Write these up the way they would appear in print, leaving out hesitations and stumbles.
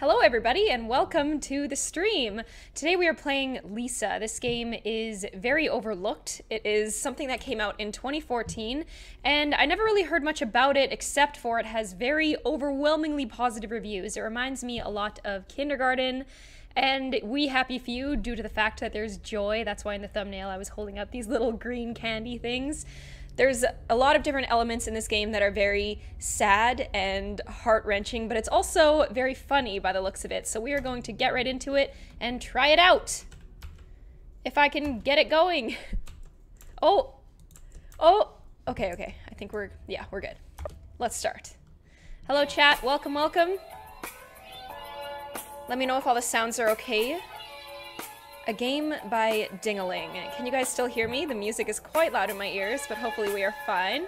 Hello everybody and welcome to the stream. Today we are playing Lisa. This game is very overlooked. It is something that came out in 2014 and I never really heard much about it except for it has very overwhelmingly positive reviews. It reminds me a lot of Kindergarten and We Happy Few due to the fact that there's joy. That's why in the thumbnail I was holding up these little green candy things. There's a lot of different elements in this game that are very sad and heart-wrenching, but it's also very funny by the looks of it. So we are going to get right into it and try it out. If I can get it going. Oh, okay. I think we're good. Let's start. Hello chat, welcome. Let me know if all the sounds are okay. A game by Dingaling. Can you guys still hear me? The music is quite loud in my ears, but hopefully we are fine.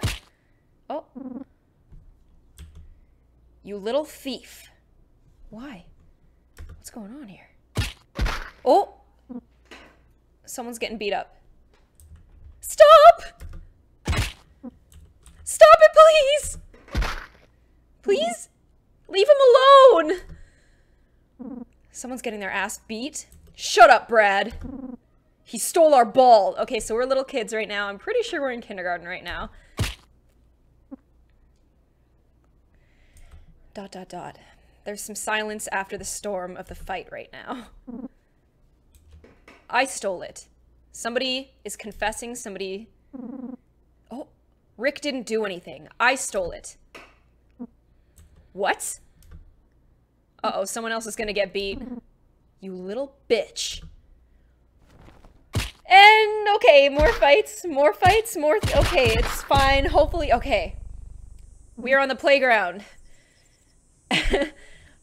Oh. You little thief. Why? What's going on here? Oh! Someone's getting beat up. Stop! Stop it, please! Please? Leave him alone! Someone's getting their ass beat. Shut up, Brad. He stole our ball. Okay, so we're little kids right now. I'm pretty sure we're in kindergarten right now. ... There's some silence after the storm of the fight right now. I stole it. Somebody is confessing. Somebody... Oh, Rick didn't do anything. I stole it. What? Uh-oh, someone else is gonna get beat. You little bitch. And okay, more fights, okay, it's fine, hopefully, okay. We are on the playground.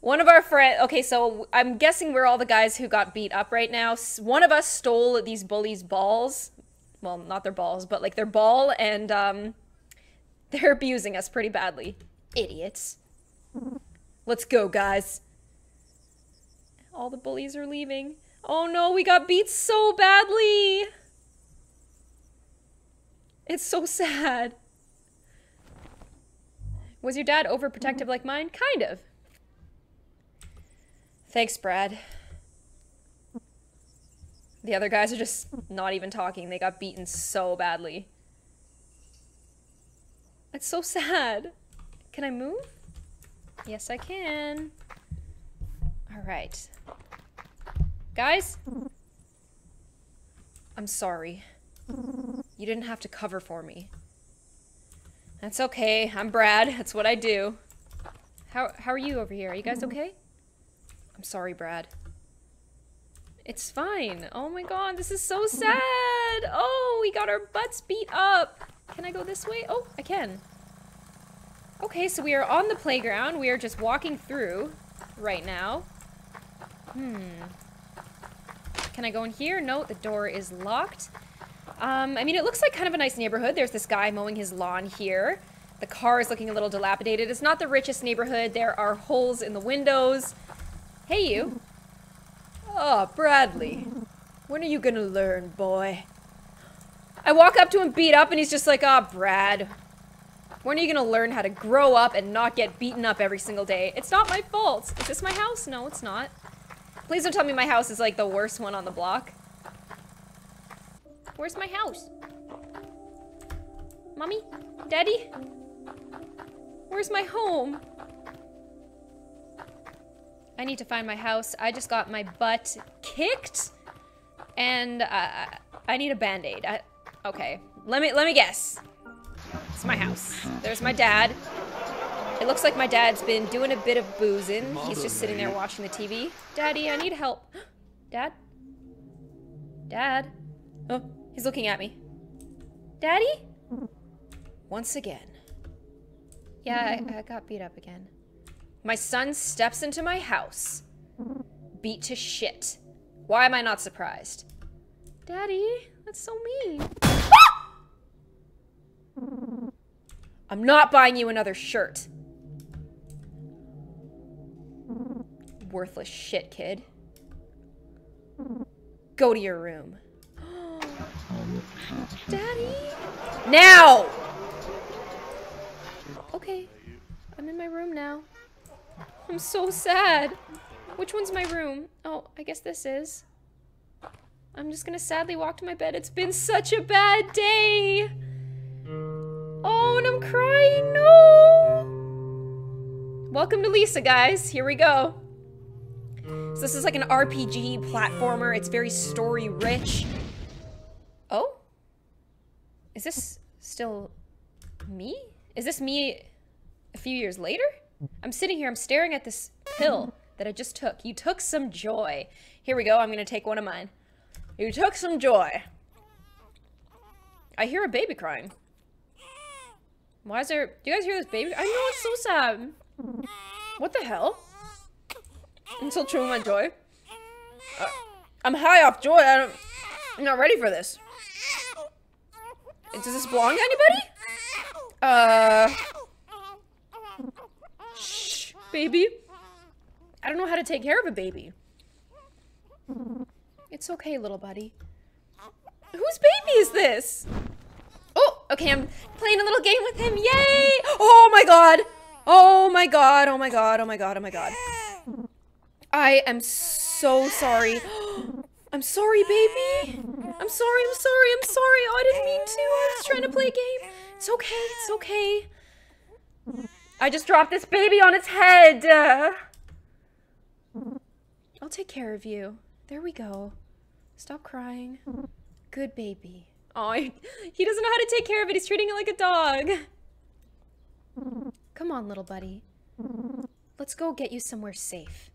One of our friends, okay, so I'm guessing we're all the guys who got beat up right now. One of us stole these bullies' balls. Well, not their balls, but like their ball, and they're abusing us pretty badly. Idiots. Let's go, guys. All the bullies are leaving. Oh no, we got beat so badly! It's so sad. Was your dad overprotective like mine? Kind of. Thanks, Brad. The other guys are just not even talking. They got beaten so badly. It's so sad. Can I move? Yes, I can. Alright. Guys? I'm sorry. You didn't have to cover for me. That's okay. I'm Brad. That's what I do. How are you over here? Are you guys okay? I'm sorry, Brad. It's fine. Oh my god, this is so sad! Oh, we got our butts beat up! Can I go this way? Oh, I can. Okay, so we are on the playground. We are just walking through right now. Can I go in here? No, the door is locked. I mean, it looks like kind of a nice neighborhood. There's this guy mowing his lawn here. The car is looking a little dilapidated. It's not the richest neighborhood. There are holes in the windows. Hey, you. Oh, Bradley. When are you gonna learn, boy? I walk up to him beat up and he's just like, ah, Brad. When are you gonna learn how to grow up and not get beaten up every single day? It's not my fault. Is this my house? No, it's not. Please don't tell me my house is like the worst one on the block. Where's my house? Mommy? Daddy? Where's my home? I need to find my house. I just got my butt kicked. And I need a band-aid. Okay. Let me guess. It's my house. There's my dad. It looks like my dad's been doing a bit of boozing. He's just sitting there watching the TV. Daddy, I need help. Dad? Dad? Oh, he's looking at me. Daddy? Once again. Yeah, I got beat up again. My son steps into my house. Beat to shit. Why am I not surprised? Daddy, that's so mean. I'm not buying you another shirt. Worthless shit, kid. Go to your room. Daddy? Now! Okay. I'm in my room now. I'm so sad. Which one's my room? Oh, I guess this is. I'm just gonna sadly walk to my bed. It's been such a bad day. Oh, and I'm crying. No. Welcome to Lisa, guys. Here we go. So this is like an RPG platformer. It's very story rich. Oh? Is this still me? Is this me a few years later? I'm sitting here, I'm staring at this pill that I just took. You took some joy. Here we go, I'm gonna take one of mine. You took some joy. I hear a baby crying. Why is there, do you guys hear this baby? I know, it's so sad. What the hell? I'm still chewing my joy. I'm high off joy, I'm not ready for this. Does this belong to anybody? Shh, baby. I don't know how to take care of a baby. It's okay, little buddy. Whose baby is this? Oh, okay, I'm playing a little game with him. Yay! Oh my god! Oh my god, oh my god, oh my god, oh my god. I am so sorry. I'm sorry, baby. I'm sorry, I'm sorry, I'm sorry. Oh, I didn't mean to. I was trying to play a game. It's okay, it's okay. I just dropped this baby on its head. I'll take care of you. There we go. Stop crying. Good baby. Oh, he doesn't know how to take care of it. He's treating it like a dog. Come on, little buddy. Let's go get you somewhere safe.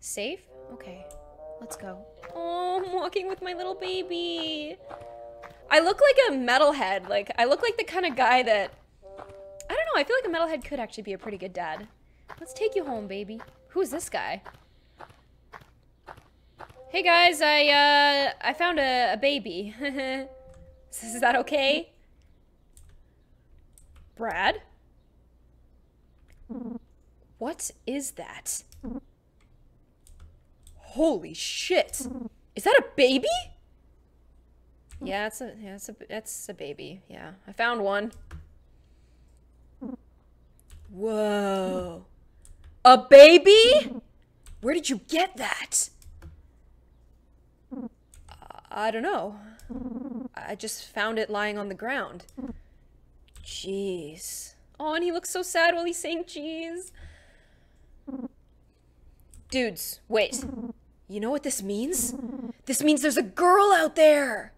Safe? Okay. Let's go. Oh, I'm walking with my little baby. I look like a metalhead. Like, I look like the kind of guy that... I don't know, I feel like a metalhead could actually be a pretty good dad. Let's take you home, baby. Who's this guy? Hey guys, I found a baby. Is that okay? Brad? What is that? Holy shit! Is that a baby? Yeah, that's a baby. Yeah, I found one. Whoa! A baby? Where did you get that? I don't know. I just found it lying on the ground. Jeez. Oh, and he looks so sad while he's saying jeez. Dudes, wait. You know what this means? This means there's a girl out there!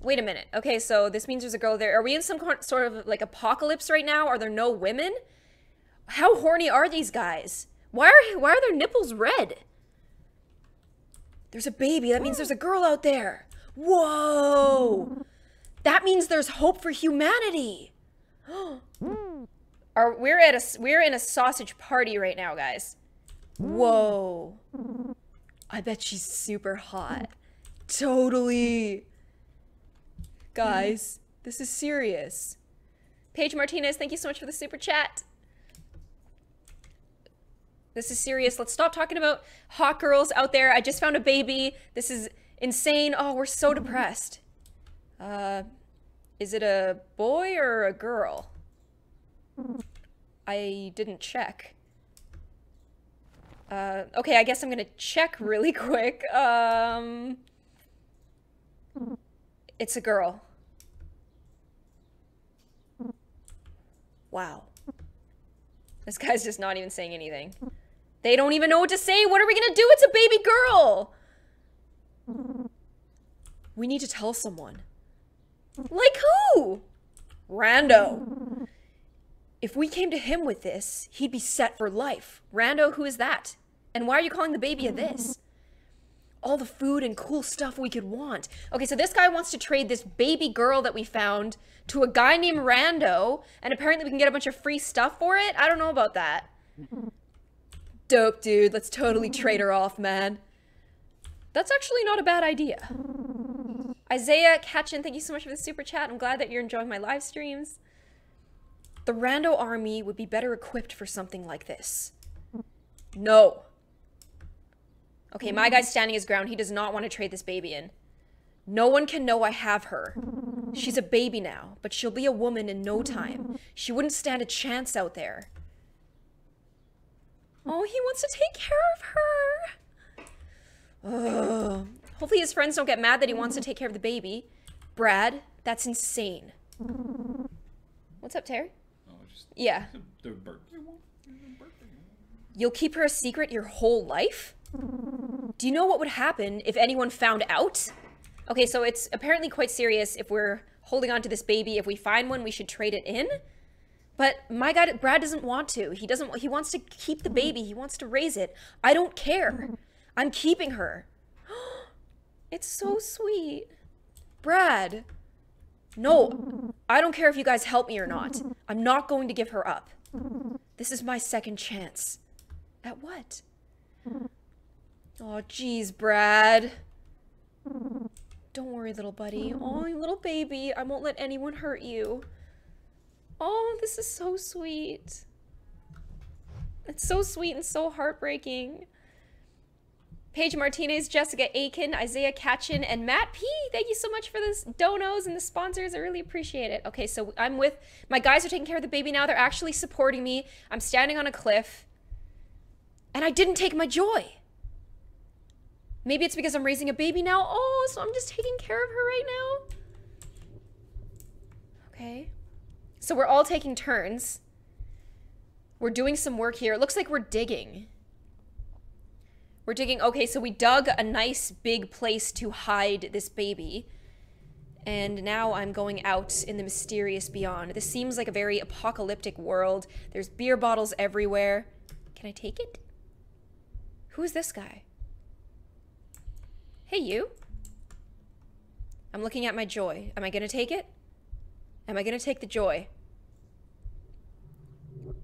Wait a minute. Okay, so this means there's a girl there. Are we in some sort of, like, apocalypse right now? Are there no women? How horny are these guys? Why are their nipples red? There's a baby. That means there's a girl out there. Whoa! That means there's hope for humanity! We're in a sausage party right now, guys. Whoa. I bet she's super hot. Totally. Guys, this is serious. Paige Martinez, thank you so much for the super chat. This is serious. Let's stop talking about hot girls out there. I just found a baby. This is insane. Oh, we're so depressed. Is it a boy or a girl? I didn't check. Okay, I guess I'm gonna check really quick. It's a girl. Wow. This guy's just not even saying anything. They don't even know what to say! What are we gonna do? It's a baby girl! We need to tell someone. Like who? Rando. If we came to him with this, he'd be set for life. Rando, who is that? And why are you calling the baby a this? All the food and cool stuff we could want. Okay, so this guy wants to trade this baby girl that we found to a guy named Rando, and apparently we can get a bunch of free stuff for it? I don't know about that. Dope, dude. Let's totally trade her off, man. That's actually not a bad idea. Isaiah Katchen, thank you so much for the super chat. I'm glad that you're enjoying my live streams. The Rando army would be better equipped for something like this. No. Okay, my guy's standing his ground. He does not want to trade this baby in. No one can know I have her. She's a baby now, but she'll be a woman in no time. She wouldn't stand a chance out there. Oh, he wants to take care of her. Ugh. Hopefully his friends don't get mad that he wants to take care of the baby. Brad, that's insane. What's up, Terry? Oh, just... Yeah. The birthday one? You'll keep her a secret your whole life? Do you know what would happen if anyone found out? Okay, so it's apparently quite serious if we're holding on to this baby. If we find one, we should trade it in. But my God, Brad doesn't want to. He wants to keep the baby. He wants to raise it. I don't care. I'm keeping her. It's so sweet. Brad. No, I don't care if you guys help me or not. I'm not going to give her up. This is my second chance. At what? Oh, geez, Brad. Don't worry, little buddy. Oh, you little baby. I won't let anyone hurt you. Oh, this is so sweet. It's so sweet and so heartbreaking. Paige Martinez, Jessica Aiken, Isaiah Katchen, and Matt P. Thank you so much for the donos and the sponsors. I really appreciate it. Okay, so I'm with... My guys are taking care of the baby now. They're actually supporting me. I'm standing on a cliff. And I didn't take my joy. Maybe it's because I'm raising a baby now. Oh, so I'm just taking care of her right now. Okay. So we're all taking turns. We're doing some work here. It looks like we're digging. We're digging, okay, so we dug a nice big place to hide this baby. And now I'm going out in the mysterious beyond. This seems like a very apocalyptic world. There's beer bottles everywhere. Can I take it? Who is this guy? Hey, you. I'm looking at my joy. Am I gonna take it? Am I gonna take the joy?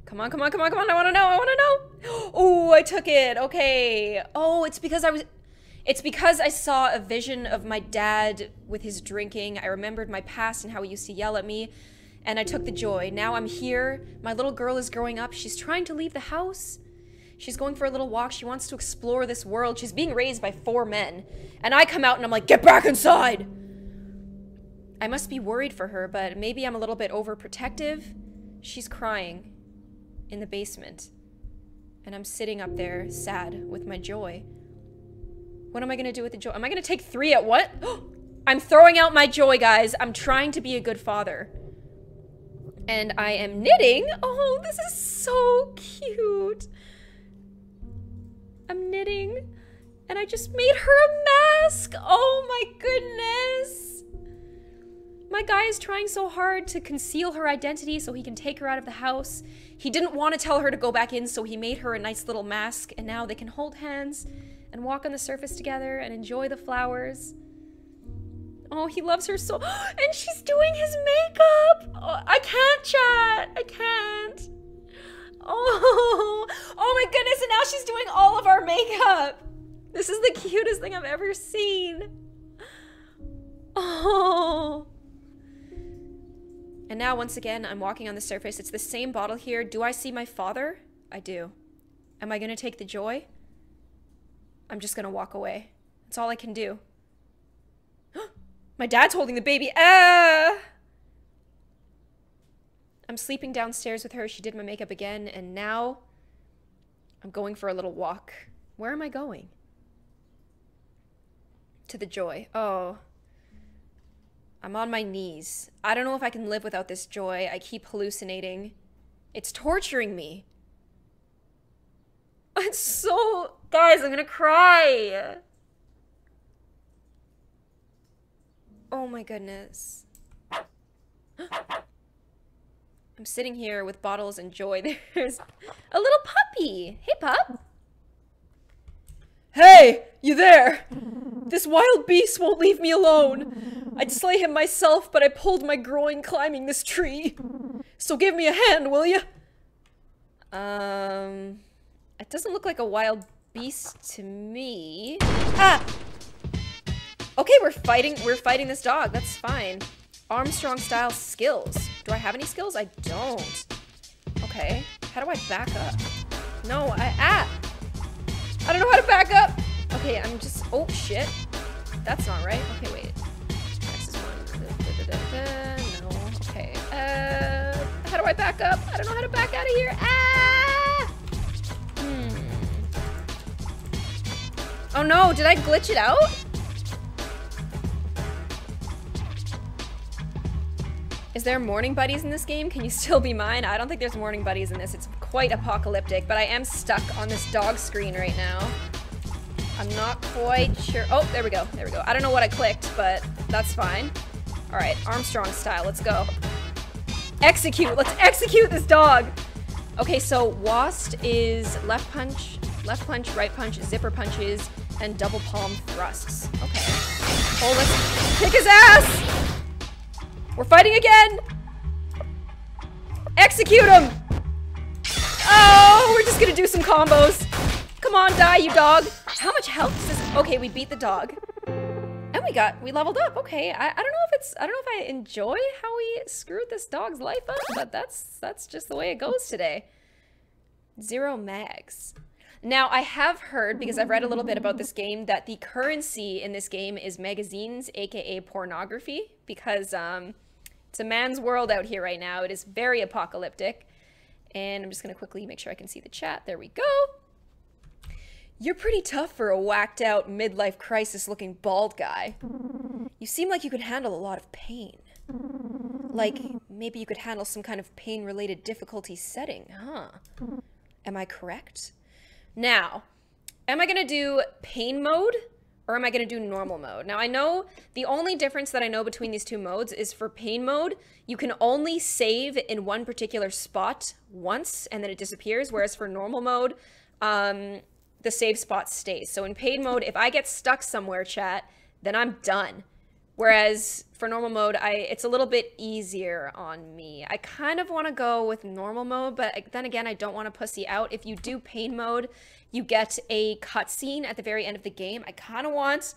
Come on, come on, come on, come on, I wanna know, I wanna know! Oh, I took it, okay. Oh, it's because I saw a vision of my dad with his drinking. I remembered my past and how he used to yell at me, and I took the joy. Now I'm here, my little girl is growing up, she's trying to leave the house. She's going for a little walk, she wants to explore this world. She's being raised by 4 men, and I come out and I'm like, get back inside! I must be worried for her, but maybe I'm a little bit overprotective. She's crying. In the basement, and I'm sitting up there sad with my joy. What am I gonna do with the joy? Am I gonna take 3 at what? I'm throwing out my joy, guys. I'm trying to be a good father, and I am knitting. Oh, this is so cute. I'm knitting, and I just made her a mask. Oh my goodness. My guy is trying so hard to conceal her identity so he can take her out of the house. He didn't want to tell her to go back in, so he made her a nice little mask, and now they can hold hands and walk on the surface together and enjoy the flowers. Oh, he loves her so- And she's doing his makeup! Oh, I can't, chat! I can't! Oh! Oh my goodness, and now she's doing all of our makeup! This is the cutest thing I've ever seen! Oh! And now, once again, I'm walking on the surface. It's the same bottle here. Do I see my father? I do. Am I gonna take the joy? I'm just gonna walk away. That's all I can do. My dad's holding the baby. Ah! I'm sleeping downstairs with her. She did my makeup again, and now I'm going for a little walk. Where am I going? To the joy. Oh. I'm on my knees. I don't know if I can live without this joy. I keep hallucinating. It's torturing me. It's so... Guys, I'm gonna cry. Oh my goodness. I'm sitting here with bottles and joy. There's a little puppy. Hey, pup. Hey, you there? This wild beast won't leave me alone. I'd slay him myself, but I pulled my groin climbing this tree. So give me a hand, will you? It doesn't look like a wild beast to me. Ah! Okay, we're fighting this dog, that's fine. Armstrong style skills. Do I have any skills? I don't. Okay, how do I back up? No, I don't know how to back up! Okay, I'm just- oh shit. That's not right. Okay, wait. This is one. No. Okay. How do I back up? I don't know how to back out of here. Ah! Hmm. Oh no, did I glitch it out? Is there morning buddies in this game? Can you still be mine? I don't think there's morning buddies in this. It's quite apocalyptic, but I am stuck on this dog screen right now. I'm not quite sure. Oh, there we go, there we go. I don't know what I clicked, but that's fine. All right, Armstrong style, let's go. Execute, let's execute this dog. Okay, so WASD is left punch, right punch, zipper punches, and double palm thrusts. Okay. Oh, let's kick his ass! We're fighting again! Execute him! Oh, we're just gonna do some combos. Come on, die, you dog. How much health is this? Okay, we beat the dog. And we leveled up, okay. I don't know if it's, I don't know if I enjoy how we screwed this dog's life up, but that's just the way it goes today. 0 mags. Now, I have heard, because I've read a little bit about this game, that the currency in this game is magazines, aka pornography, because it's a man's world out here right now. It is very apocalyptic. And I'm just gonna quickly make sure I can see the chat. There we go. You're pretty tough for a whacked out midlife crisis looking bald guy. You seem like you could handle a lot of pain. Like, maybe you could handle some kind of pain-related difficulty setting, huh? Am I correct? Now, am I gonna do pain mode or am I gonna do normal mode? Now I know the only difference that I know between these two modes is for pain mode, you can only save in one particular spot once and then it disappears, whereas for normal mode, the save spot stays. So in pain mode, if I get stuck somewhere, chat, then I'm done. Whereas for normal mode, it's a little bit easier on me. I kind of want to go with normal mode, but then again, I don't want to pussy out. If you do pain mode, you get a cutscene at the very end of the game. I kind of want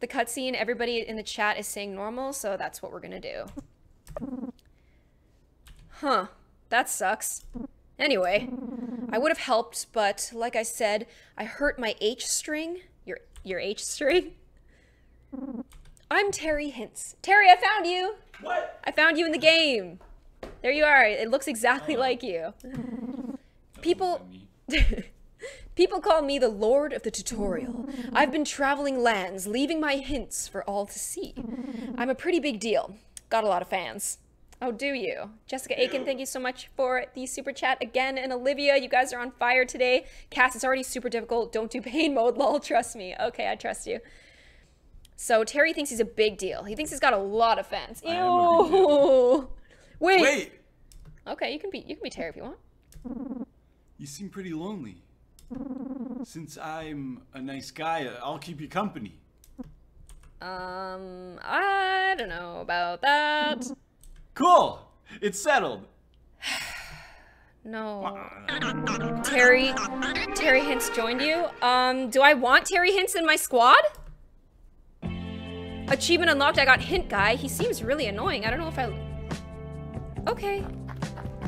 the cutscene. Everybody in the chat is saying normal, so that's what we're going to do. Huh. That sucks. Anyway, I would have helped, but like I said, I hurt my H string. Your H string? I'm Terry Hintz. Terry, I found you! What? I found you in the game! There you are, it looks exactly like you. People call me the Lord of the Tutorial. I've been traveling lands, leaving my hints for all to see. I'm a pretty big deal. Got a lot of fans. Oh, do you? Jessica Aiken, thank you so much for the super chat again. And Olivia, you guys are on fire today. Cass, it's already super difficult. Don't do pain mode, lol, trust me. Okay, I trust you. So Terry thinks he's a big deal. He thinks he's got a lot of fans. Ew. Wait. Okay, you can be Terry if you want. You seem pretty lonely. Since I'm a nice guy, I'll keep you company. I don't know about that. Cool. It's settled. No. Terry Hintz joined you. Do I want Terry Hintz in my squad? Achievement unlocked, I got Hint Guy. He seems really annoying. I don't know if I... Okay,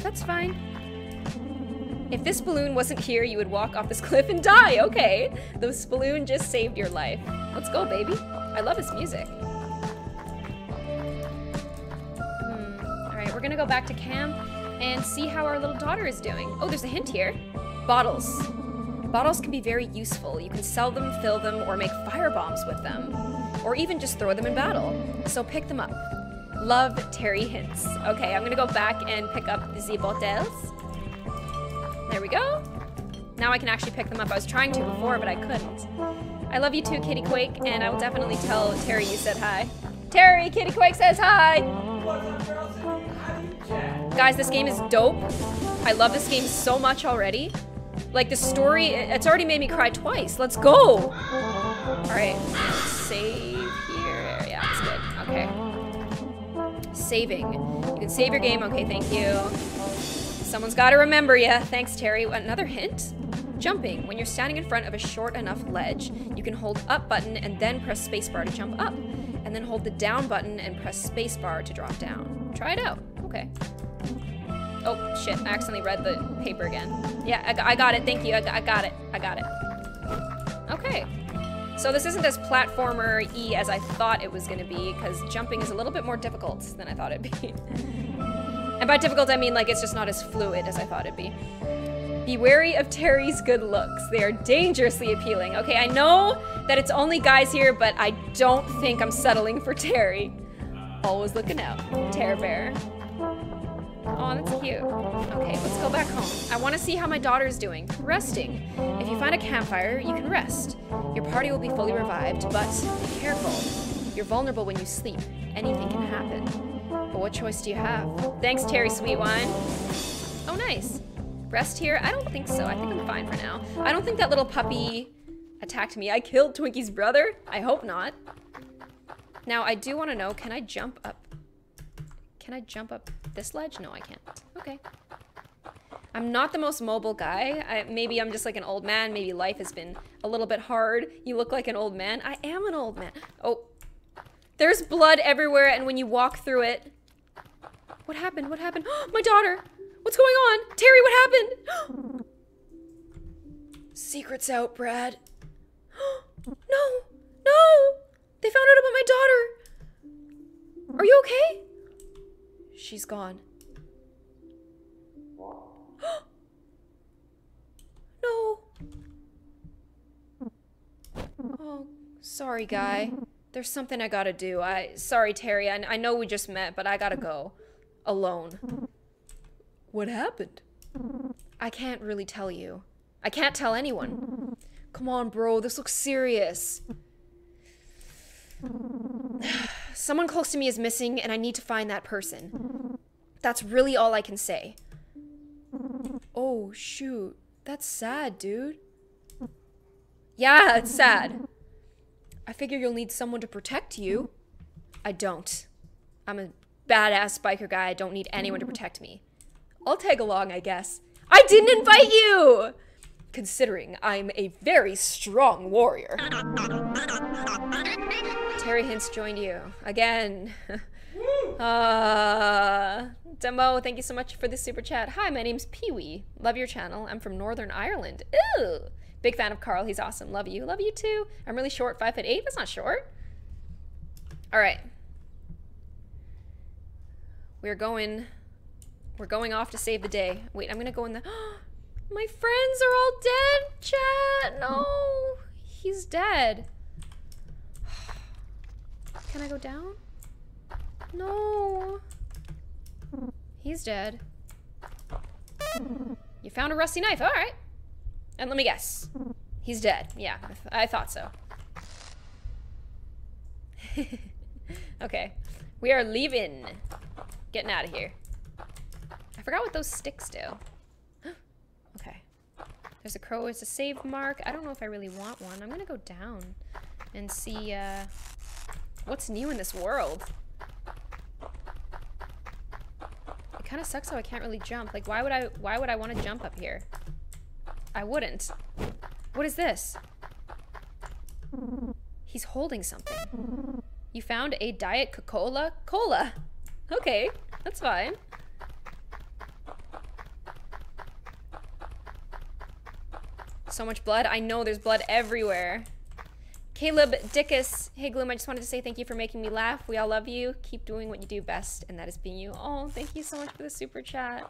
that's fine. If this balloon wasn't here, you would walk off this cliff and die. Okay, the balloon just saved your life. Let's go, baby. I love his music. All right, we're gonna go back to camp and see how our little daughter is doing. Oh, there's a hint here. Bottles. Bottles can be very useful. You can sell them, fill them, or make fire bombs with them. Or even just throw them in battle. So pick them up. Love, Terry Hintz. Okay, I'm gonna go back and pick up the bottles. There we go. Now I can actually pick them up. I was trying to before, but I couldn't. I love you too, Kitty Quake, and I will definitely tell Terry you said hi. Terry, Kitty Quake says hi! What's up, girls? How do you chat? Guys, this game is dope. I love this game so much already. Like, the story, it's already made me cry twice. Let's go! Alright, save here. Yeah, that's good. Okay. Saving. You can save your game. Okay, thank you. Someone's gotta remember ya. Thanks, Terry. Another hint? Jumping. When you're standing in front of a short enough ledge, you can hold up button and then press spacebar to jump up. And then hold the down button and press spacebar to drop down. Try it out. Okay. Oh, shit. I accidentally read the paper again. Yeah, I got it. Thank you. I got it. I got it. Okay. So this isn't as platformer-y as I thought it was going to be, because jumping is a little bit more difficult than I thought it'd be. And by difficult, I mean, like, it's just not as fluid as I thought it'd be. Be wary of Terry's good looks. They are dangerously appealing. Okay, I know that it's only guys here, but I don't think I'm settling for Terry. Always looking out. Terror Bear. Oh, that's cute. Okay, let's go back home. I want to see how my daughter's doing. Resting. If you find a campfire, you can rest. Your party will be fully revived, but be careful. You're vulnerable when you sleep. Anything can happen. But what choice do you have? Thanks, Terry Sweetwine. Oh, nice. Rest here? I don't think so. I think I'm fine for now. I don't think that little puppy attacked me. I killed Twinkie's brother? I hope not. Now, I do want to know, can I jump up? Can I jump up this ledge? No, I can't. Okay. I'm not the most mobile guy. Maybe I'm just like an old man. Maybe life has been a little bit hard. You look like an old man. I am an old man. Oh. There's blood everywhere, and when you walk through it... What happened? What happened? My daughter! What's going on? Terry, what happened? Secret's out, Brad. No! No! They found out about my daughter! Are you okay? She's gone. No. Oh, sorry, guy. There's something I gotta do. Sorry, Terry. I know we just met, but I gotta go. Alone. What happened? I can't really tell you. I can't tell anyone. Come on, bro. This looks serious. Someone close to me is missing, and I need to find that person. That's really all I can say. Oh, shoot. That's sad, dude. Yeah, it's sad. I figure you'll need someone to protect you. I don't. I'm a badass biker guy. I don't need anyone to protect me. I'll tag along, I guess. I didn't invite you! Considering I'm a very strong warrior. Terry Hintz joined you. Again. Demo, thank you so much for the super chat. Hi, my name's Pee-wee. Love your channel. I'm from Northern Ireland. Ooh! Big fan of Carl. He's awesome. Love you. Love you too. I'm really short. 5'8". That's not short. Alright. We're going off to save the day. Wait, I'm gonna go in the... My friends are all dead, chat! No! He's dead. Can I go down? No. He's dead. You found a rusty knife, all right. And let me guess. He's dead, yeah, I thought so. Okay, we are leaving. Getting out of here. I forgot what those sticks do. Okay. There's a crow, it's a save mark. I don't know if I really want one. I'm gonna go down and see what's new in this world. It kinda sucks how I can't really jump. Like why would I wanna jump up here? I wouldn't. What is this? He's holding something. You found a Diet Coca-Cola cola. Okay, that's fine. So much blood. I know there's blood everywhere. Caleb Dickus. Hey, Gloom, I just wanted to say thank you for making me laugh. We all love you. Keep doing what you do best, and that is being you. Oh, thank you so much for the super chat.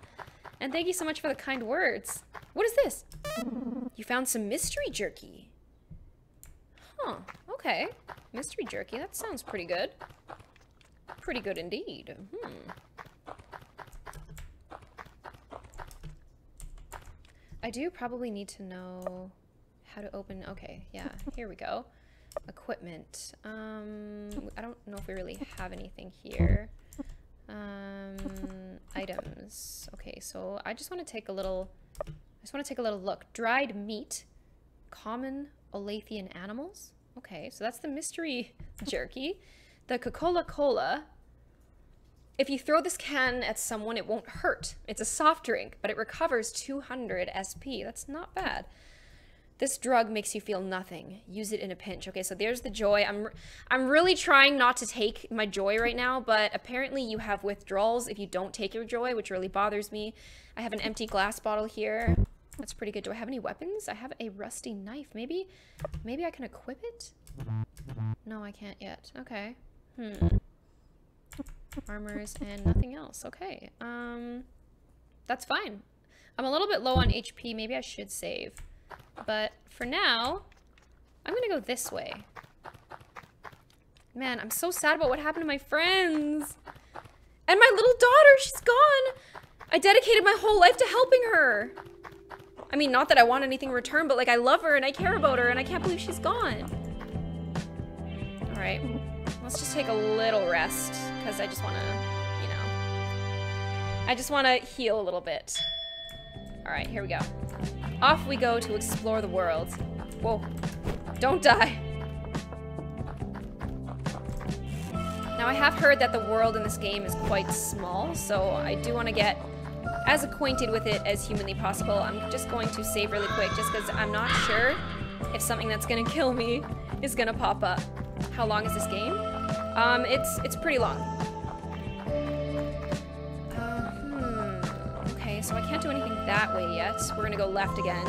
And thank you so much for the kind words. What is this? You found some mystery jerky. Huh, okay. Mystery jerky, that sounds pretty good. Pretty good indeed. I do probably need to know how to open, okay, yeah, here we go. Equipment. I don't know if we really have anything here. Items. Okay, so I just want to take a little, look. Dried meat, common Olathian animals. Okay, so that's the mystery jerky. The Coca-Cola. If you throw this can at someone, it won't hurt. It's a soft drink, but it recovers 200 SP. That's not bad. This drug makes you feel nothing. Use it in a pinch. Okay, so there's the joy. I'm really trying not to take my joy right now, but apparently you have withdrawals if you don't take your joy, which really bothers me. I have an empty glass bottle here. That's pretty good. Do I have any weapons? I have a rusty knife. Maybe I can equip it? No, I can't yet. Okay. Armors and nothing else. Okay. That's fine. I'm a little bit low on HP. Maybe I should save. But for now, I'm gonna go this way. Man, I'm so sad about what happened to my friends. And my little daughter, she's gone. I dedicated my whole life to helping her. I mean, not that I want anything in return, but like I love her and I care about her and I can't believe she's gone. All right, let's just take a little rest because I just wanna, you know, I just wanna heal a little bit. All right, here we go. Off we go to explore the world. Whoa, don't die. Now I have heard that the world in this game is quite small, so I do wanna get as acquainted with it as humanly possible. I'm just going to save really quick just because I'm not sure if something that's gonna kill me is gonna pop up. How long is this game? It's pretty long. Okay, so I can't do anything that way yet. We're gonna go left again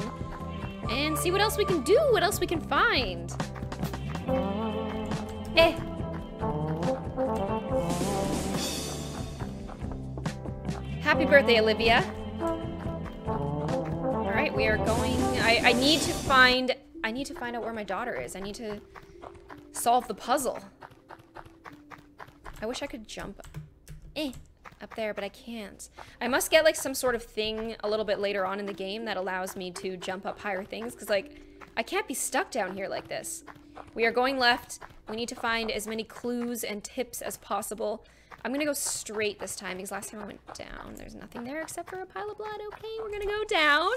and see what else we can do, what else we can find. Eh. Happy birthday, Olivia. All right, we are going, I need to find out where my daughter is. I need to solve the puzzle. I wish I could jump up there, but I can't. I must get like some sort of thing a little bit later on in the game that allows me to jump up higher things, because like, I can't be stuck down here like this. We are going left. We need to find as many clues and tips as possible. I'm gonna go straight this time because last time I went down. There's nothing there except for a pile of blood. Okay, we're gonna go down.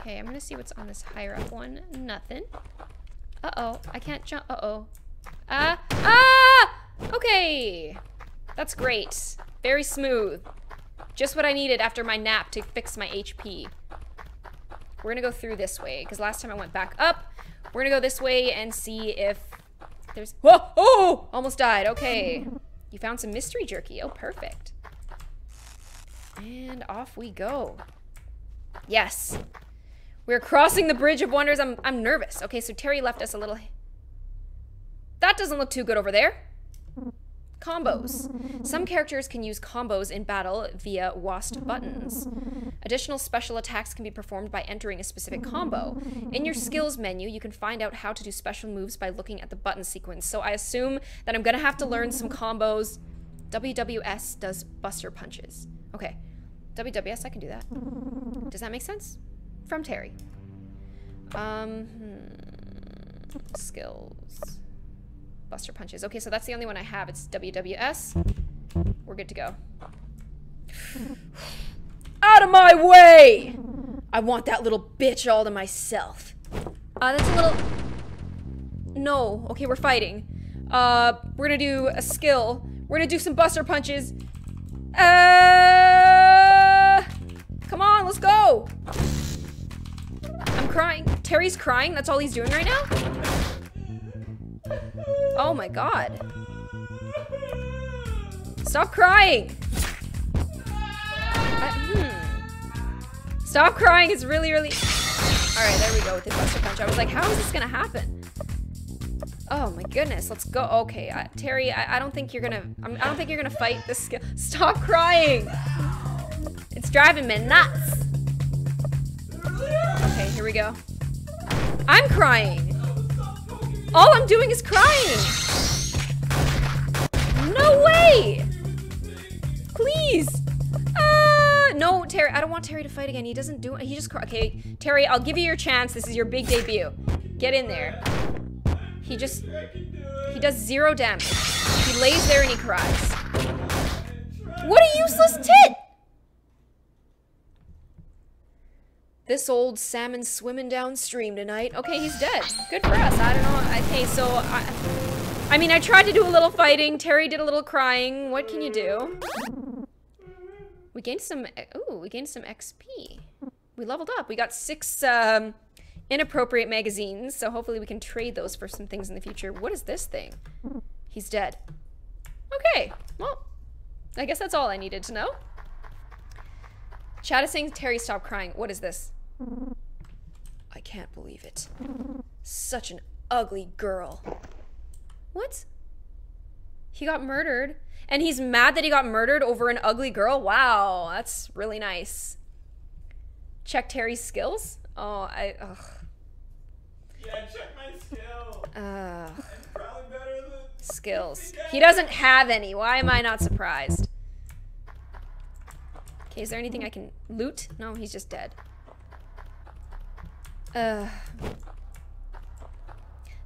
Okay, I'm gonna see what's on this higher up one. Nothing. Uh-oh, I can't jump. Uh-oh. Okay. That's great. Very smooth. Just what I needed after my nap to fix my HP. We're gonna go through this way because last time I went back up. We're gonna go this way and see if there's, whoa, oh, almost died, okay. You found some mystery jerky, oh, perfect. And off we go. Yes, we're crossing the Bridge of Wonders. I'm nervous. Okay, so Terry left us a little, that doesn't look too good over there. Combos. Some characters can use combos in battle via WASD buttons. Additional special attacks can be performed by entering a specific combo. In your skills menu, you can find out how to do special moves by looking at the button sequence. So I assume that I'm gonna have to learn some combos. WWS does buster punches. Okay, WWS, I can do that. Does that make sense? From Terry. Skills. Buster punches. Okay, so that's the only one I have. It's WWS. We're good to go. Out of my way! I want that little bitch all to myself. That's a little... No. Okay, we're fighting. We're gonna do a skill. We're gonna do some buster punches. Come on, let's go! I'm crying. Terry's crying? That's all he's doing right now? Oh my god. Stop crying! Stop crying is really, really... Alright, there we go with the buster punch. I was like, how is this gonna happen? Oh my goodness, let's go. Okay, Terry, I don't think you're gonna... I don't think you're gonna fight this skill. Stop crying! It's driving me nuts! Okay, here we go. I'm crying! All I'm doing is crying! No way! Please! No, Terry, I don't want Terry to fight again. He doesn't do it. He just cries. Okay, Terry, I'll give you your chance. This is your big debut. Get in there. He does zero damage. He lays there and he cries. What a useless tit! This old salmon swimming downstream tonight. Okay, he's dead. Good for us. I don't know. Okay, so I mean, I tried to do a little fighting. Terry did a little crying. What can you do? We gained some. Ooh, we gained some XP. We leveled up. We got 6 inappropriate magazines. So hopefully we can trade those for some things in the future. What is this thing? He's dead. Okay. Well, I guess that's all I needed to know. Chat is saying Terry, stop crying. What is this? I can't believe it. Such an ugly girl. What? He got murdered. And he's mad that he got murdered over an ugly girl? Wow, that's really nice. Check Terry's skills? Oh, ugh. Yeah, check my skill. I'm probably better than... Skills. He doesn't have any. Why am I not surprised? Okay, is there anything I can loot? No, he's just dead.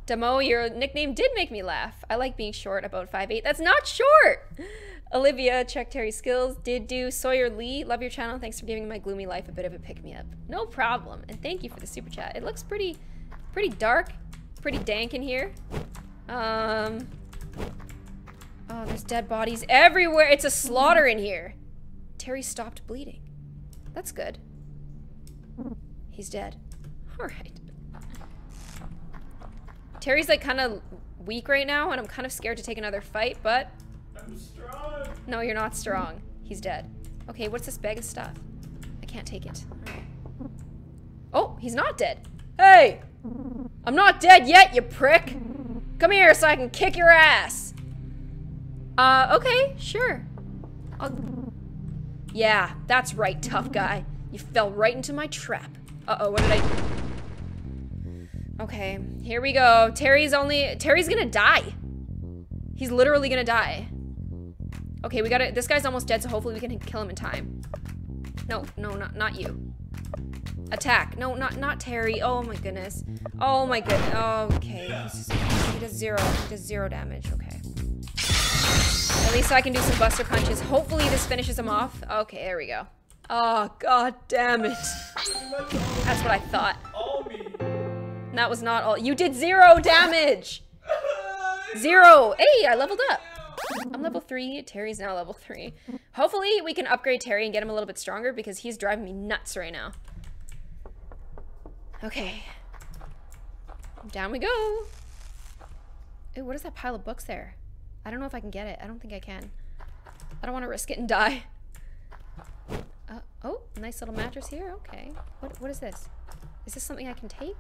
Demo, your nickname did make me laugh. I like being short, about 5'8". That's not short! Olivia, check Terry's skills. Did do. Sawyer Lee, love your channel. Thanks for giving my gloomy life a bit of a pick-me-up. No problem. And thank you for the super chat. It looks pretty dark, pretty dank in here. Oh, there's dead bodies everywhere. It's a slaughter in here. Terry stopped bleeding. That's good. He's dead. All right. Terry's like kind of weak right now, and I'm kind of scared to take another fight, but... I'm strong. No, you're not strong. He's dead. Okay, what's this bag of stuff? I can't take it. All right. Oh, he's not dead. Hey! I'm not dead yet, you prick! Come here so I can kick your ass! Okay, sure. Yeah, that's right, tough guy. You fell right into my trap. Uh-oh, what did I do? Okay, here we go. Terry's gonna die. He's literally gonna die. Okay, we gotta... This guy's almost dead, so hopefully we can kill him in time. No, not you. Attack. No, not Terry. Oh my goodness. Oh my goodness. Okay. He does zero. He does zero damage. Okay. At least I can do some buster punches. Hopefully this finishes him off. Okay, there we go. Oh, god damn it. That's what I thought. And that was not all. You did zero damage! Zero! Hey, I leveled up. I'm level 3. Terry's now level 3. Hopefully we can upgrade Terry and get him a little bit stronger because he's driving me nuts right now. Okay. Down we go. Ooh, what is that pile of books there? I don't know if I can get it. I don't think I can. I don't want to risk it and die. Oh, nice little mattress here. Okay. What is this? Is this something I can take?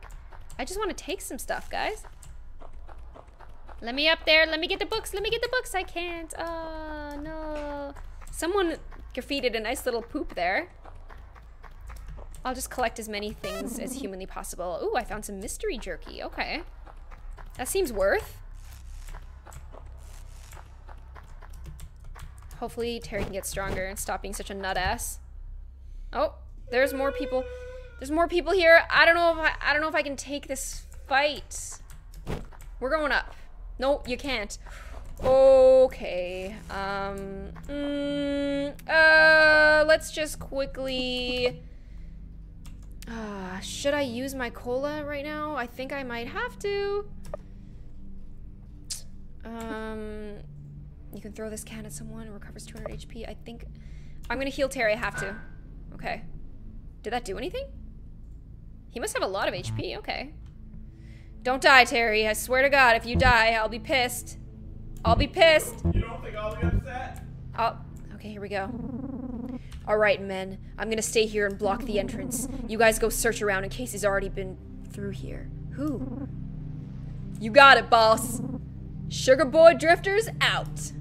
I just want to take some stuff, guys. Let me up there. Let me get the books. Let me get the books. I can't. Oh, no. Someone graffitied a nice little poop there. I'll just collect as many things as humanly possible. Ooh, I found some mystery jerky. Okay. That seems worth. Hopefully Terry can get stronger and stop being such a nut ass. Oh, there's more people. There's more people here. I don't know if I can take this fight. We're going up. No, you can't. Okay. Let's just quickly... should I use my cola right now? I think I might have to. You can throw this can at someone and recovers 200 HP. I think I'm gonna heal Terry. I have to. Okay. Did that do anything? He must have a lot of HP. Okay. Don't die, Terry. I swear to God, if you die, I'll be pissed. I'll be pissed. You don't think I'll be upset? Okay, here we go. All right, men. I'm gonna stay here and block the entrance. You guys go search around in case he's already been through here. Who? You got it, boss. Sugar boy drifters out.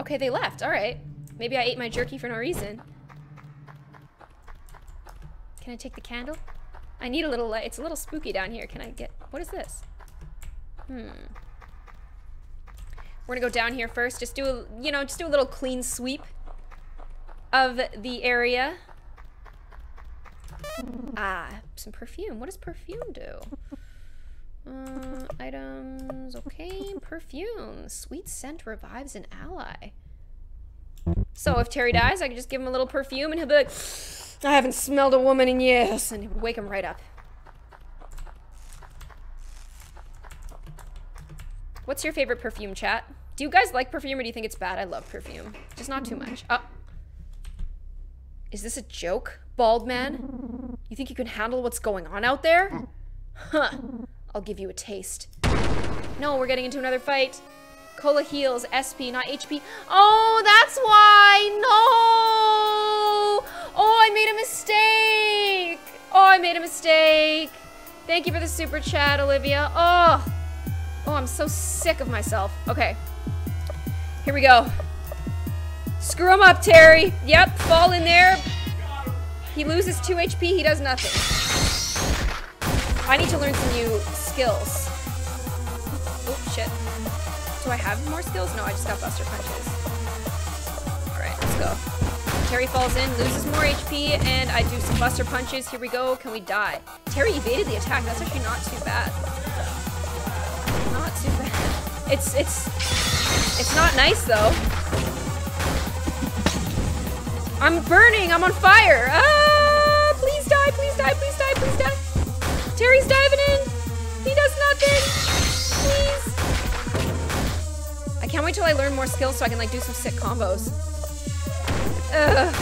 Okay, they left. All right. Maybe I ate my jerky for no reason. Can I take the candle? I need a little light. It's a little spooky down here. Can I get... What is this? We're gonna go down here first. Just do a, just do a little clean sweep of the area. Ah, some perfume. What does perfume do? Items. Okay, perfume. Sweet scent revives an ally. So if Terry dies, I can just give him a little perfume and he'll be like, I haven't smelled a woman in years, and he'll wake him right up. What's your favorite perfume, chat? Do you guys like perfume or do you think it's bad? I love perfume. Just not too much. Oh. Is this a joke, bald man? You think you can handle what's going on out there? Huh. I'll give you a taste. No, we're getting into another fight. Cola heals, SP, not HP. Oh, that's why! No! Oh, I made a mistake! Oh, I made a mistake. Thank you for the super chat, Olivia. Oh. Oh, I'm so sick of myself. Okay. Here we go. Screw him up, Terry. Yep, fall in there. He loses 2 HP, he does nothing. I need to learn some new skills. Oh, shit. Do I have more skills? No, I just got Buster Punches. Alright, let's go. Terry falls in, loses more HP, and I do some Buster Punches. Here we go. Can we die? Terry evaded the attack. That's actually not too bad. Not too bad. It's not nice, though. I'm burning! I'm on fire! Ah! Please die! Please die! Please die! Please die! Terry's diving in! He does nothing! Please! I can't wait till I learn more skills so I can, like, do some sick combos. Ugh.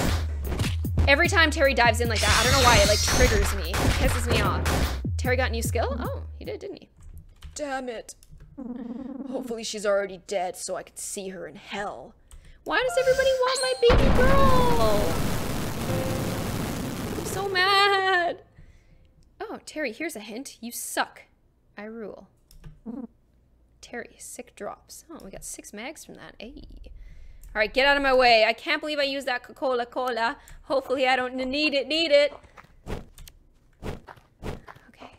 Every time Terry dives in like that, I don't know why, it, like, triggers me. It pisses me off. Terry got a new skill? Oh, he did, didn't he? Damn it. Hopefully she's already dead so I could see her in hell. Why does everybody want my baby girl? I'm so mad. Oh, Terry, here's a hint. You suck. I rule. Terry, sick drops. Oh, we got 6 mags from that. Ay. All right, get out of my way. I can't believe I used that Coca-Cola. Hopefully I don't need it. Okay.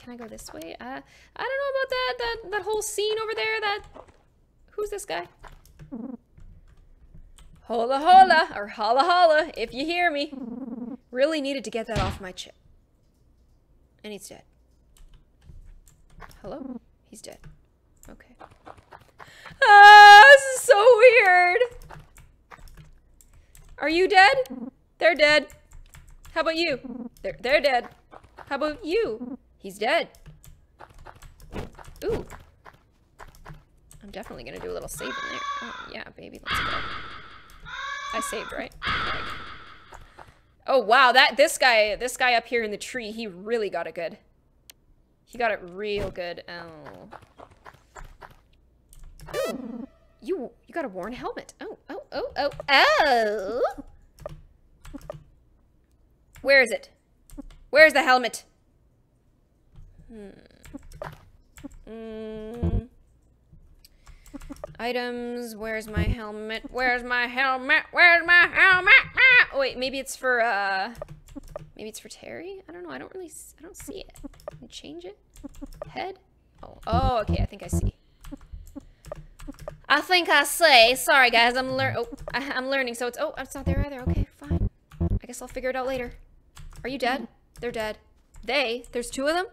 Can I go this way? I don't know about that. That whole scene over there. Who's this guy? Hola hola, or holla holla, if you hear me. Really needed to get that off my chest. And he's dead. Hello? He's dead. Okay. Ah, this is so weird. Are you dead? They're dead. How about you? They're dead. How about you? He's dead. Ooh. I'm definitely gonna do a little save in there. Oh, yeah, baby, let's go. I saved, right? Like, oh wow, this guy up here in the tree, he really got it good. He got it real good. Oh. Ooh, you got a worn helmet. Oh. Where is it? Where's the helmet? Items, where's my helmet? Where's my helmet? Where's my helmet? Ah! Wait, maybe it's for Terry? I don't know, I don't see it. Can you change it? Head? Oh, okay, I think I see. I think I see. Sorry guys, I'm learning, so it's not there either. Okay, fine. I guess I'll figure it out later. Are you dead? They're dead. There's 2 of them?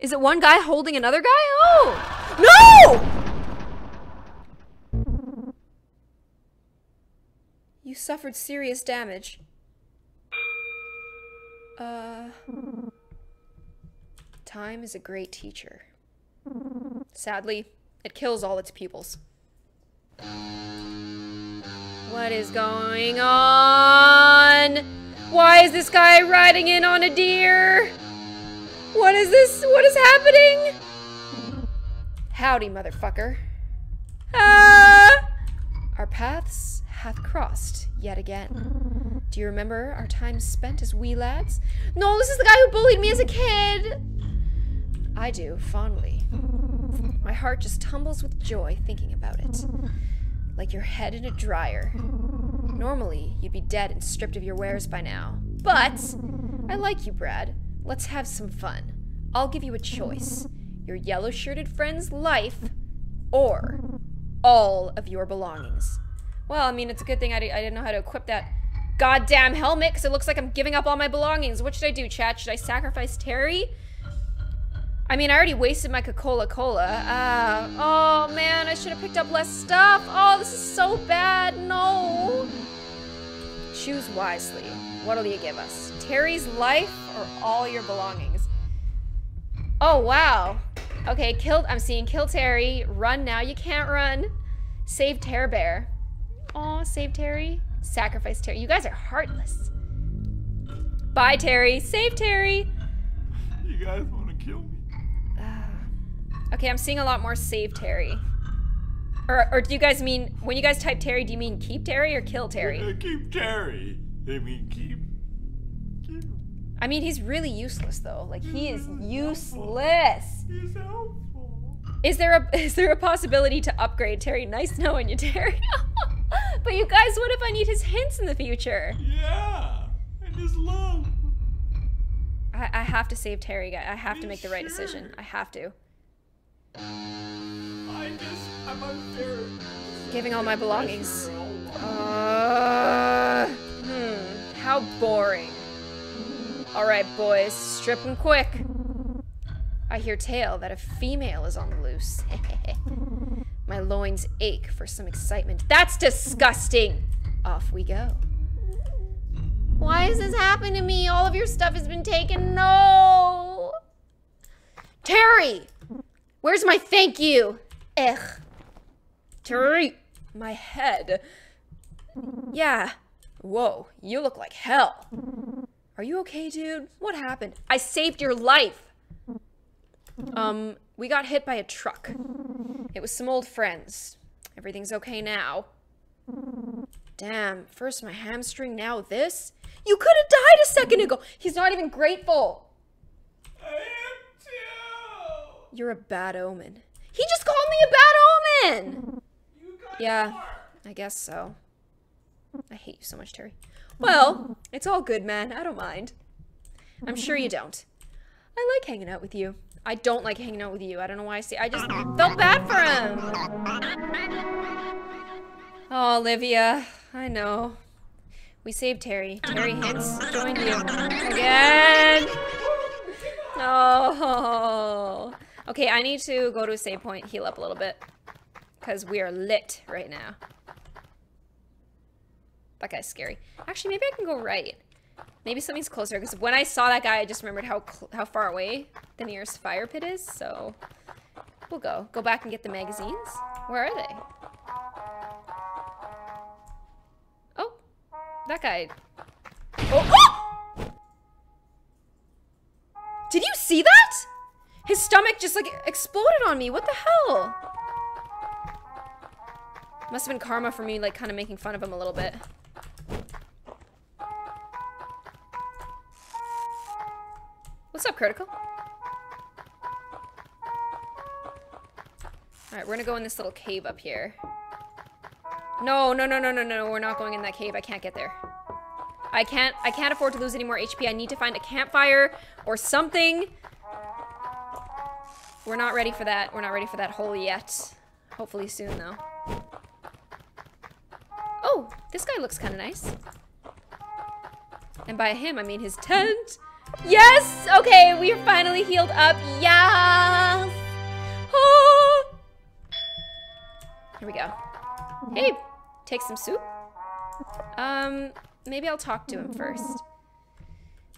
Is it one guy holding another guy? Oh! No! You suffered serious damage. Time is a great teacher. Sadly, it kills all its pupils. What is going on? Why is this guy riding in on a deer? What is this? What is happening? Howdy, motherfucker. Ah! Our paths hath crossed yet again. Do you remember our time spent as wee lads? No, this is the guy who bullied me as a kid! I do, fondly. My heart just tumbles with joy thinking about it. Like your head in a dryer. Normally, you'd be dead and stripped of your wares by now. But, I like you, Brad. Let's have some fun. I'll give you a choice. Your yellow-shirted friend's life, or all of your belongings. Well, I mean, it's a good thing I didn't know how to equip that goddamn helmet, because it looks like I'm giving up all my belongings. What should I do, chat? Should I sacrifice Terry? I mean, I already wasted my Coca-Cola. Oh, man, I should have picked up less stuff. Oh, this is so bad. No. Choose wisely. What'll you give us? Terry's life or all your belongings? Oh, wow. Okay, I'm seeing kill Terry. Run now. You can't run. Save Terry Bear. Aw, save Terry. Sacrifice Terry. You guys are heartless. Bye, Terry. Save Terry. You guys want to kill me? Okay, I'm seeing a lot more save Terry. Or do you guys mean, when you guys type Terry, do you mean keep Terry or kill Terry? Keep Terry. They mean keep. I mean, he's really useless, though. Like, he is useless. He's helpful. Is there a possibility to upgrade, Terry? Nice knowing you, Terry. But you guys, what if I need his hints in the future? Yeah, and his love. I have to save Terry, guys. I have to make the right decision. I have to. I'm unfair. Giving all my belongings. How boring. All right, boys, strip him quick. I hear tale that a female is on the loose. My loins ache for some excitement. That's disgusting! Off we go. Why has this happened to me? All of your stuff has been taken. No! Terry! Where's my thank you? Ugh. Terry! My head. Yeah. Whoa, you look like hell. Are you okay, dude? What happened? I saved your life! We got hit by a truck. It was some old friends. Everything's okay now. Damn, first my hamstring, now this? You could have died a second ago! He's not even grateful! I am too! You're a bad omen. He just called me a bad omen! You guys are. I guess so. I hate you so much, Terry. Well, it's all good, man. I don't mind. I'm sure you don't. I like hanging out with you. I don't like hanging out with you. I don't know why I say. I just felt bad for him. Oh, Olivia. I know. We saved Terry. Terry Hintz joined you. Again! Oh. Okay, I need to go to a save point, heal up a little bit. Because we are lit right now. That guy's scary. Actually, maybe I can go right. Maybe something's closer, because when I saw that guy, I just remembered how far away the nearest fire pit is, so... We'll go. Go back and get the magazines. Where are they? Oh! That guy... Oh! Oh! Did you see that?! His stomach just, like, exploded on me! What the hell?! Must have been karma for me, like, kind of making fun of him a little bit. What's up, Critical? Alright, we're gonna go in this little cave up here. No, no, no, no, no, no, we're not going in that cave. I can't get there. I can't afford to lose any more HP. I need to find a campfire or something. We're not ready for that. We're not ready for that hole yet. Hopefully soon, though. Oh, this guy looks kind of nice. And by him, I mean his tent. Yes! Okay, we are finally healed up. Yes! Oh! Here we go. Hey, take some soup. Maybe I'll talk to him first.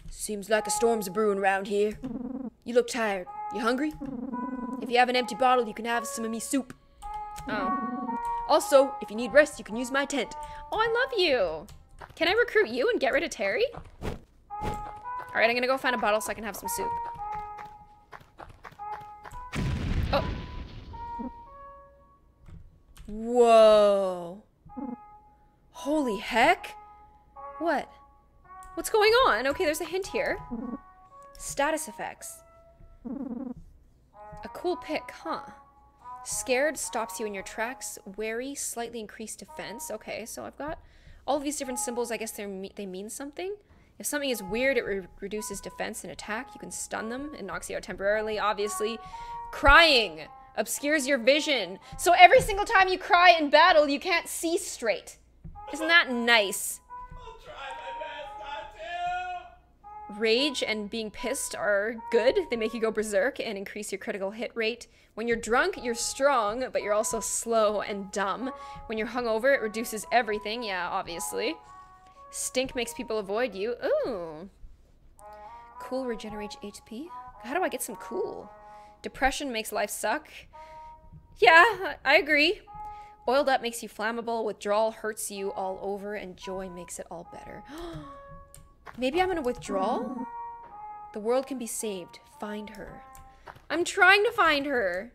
Seems like a storm's brewing around here. You look tired. You hungry? If you have an empty bottle, you can have some of me soup. Oh. Also, if you need rest, you can use my tent. Oh, I love you. Can I recruit you and get rid of Terry? Alright, I'm gonna go find a bottle so I can have some soup. Oh. Whoa. Holy heck. What? What's going on? Okay, there's a hint here. Status effects. A cool pick, huh? Scared stops you in your tracks. Wary, slightly increased defense. Okay, so I've got all of these different symbols. I guess they mean something. If something is weird, it reduces defense and attack. You can stun them. It knocks you out temporarily, obviously. Crying obscures your vision. So every single time you cry in battle, you can't see straight. Isn't that nice? I'll try my best not to. Rage and being pissed are good. They make you go berserk and increase your critical hit rate. When you're drunk, you're strong, but you're also slow and dumb. When you're hungover, it reduces everything. Yeah, obviously. Stink makes people avoid you. Ooh. Cool regenerates HP. How do I get some cool? Depression makes life suck. Yeah, I agree. Oiled up makes you flammable. Withdrawal hurts you all over. And joy makes it all better. Maybe I'm gonna withdraw? The world can be saved. Find her. I'm trying to find her.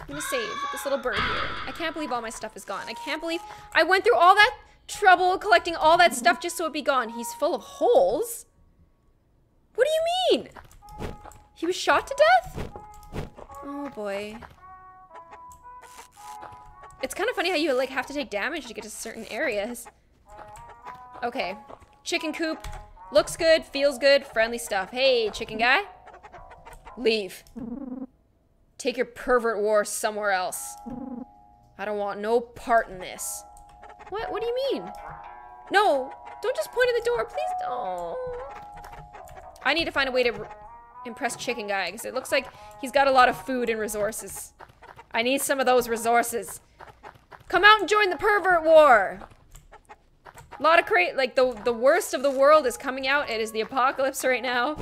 I'm gonna save this little bird here. I can't believe all my stuff is gone. I can't believe I went through all that trouble collecting all that stuff just so it'd be gone. He's full of holes? What do you mean? He was shot to death? Oh boy. It's kind of funny how you like have to take damage to get to certain areas. Okay, chicken coop. Looks good, feels good, friendly stuff. Hey, chicken guy. Leave. Take your pervert war somewhere else. I don't want no part in this. What? What do you mean? No, don't just point at the door, please don't. I need to find a way to impress chicken guy, because it looks like he's got a lot of food and resources. I need some of those resources. Come out and join the pervert war. A lot of like the worst of the world is coming out. It is the apocalypse right now.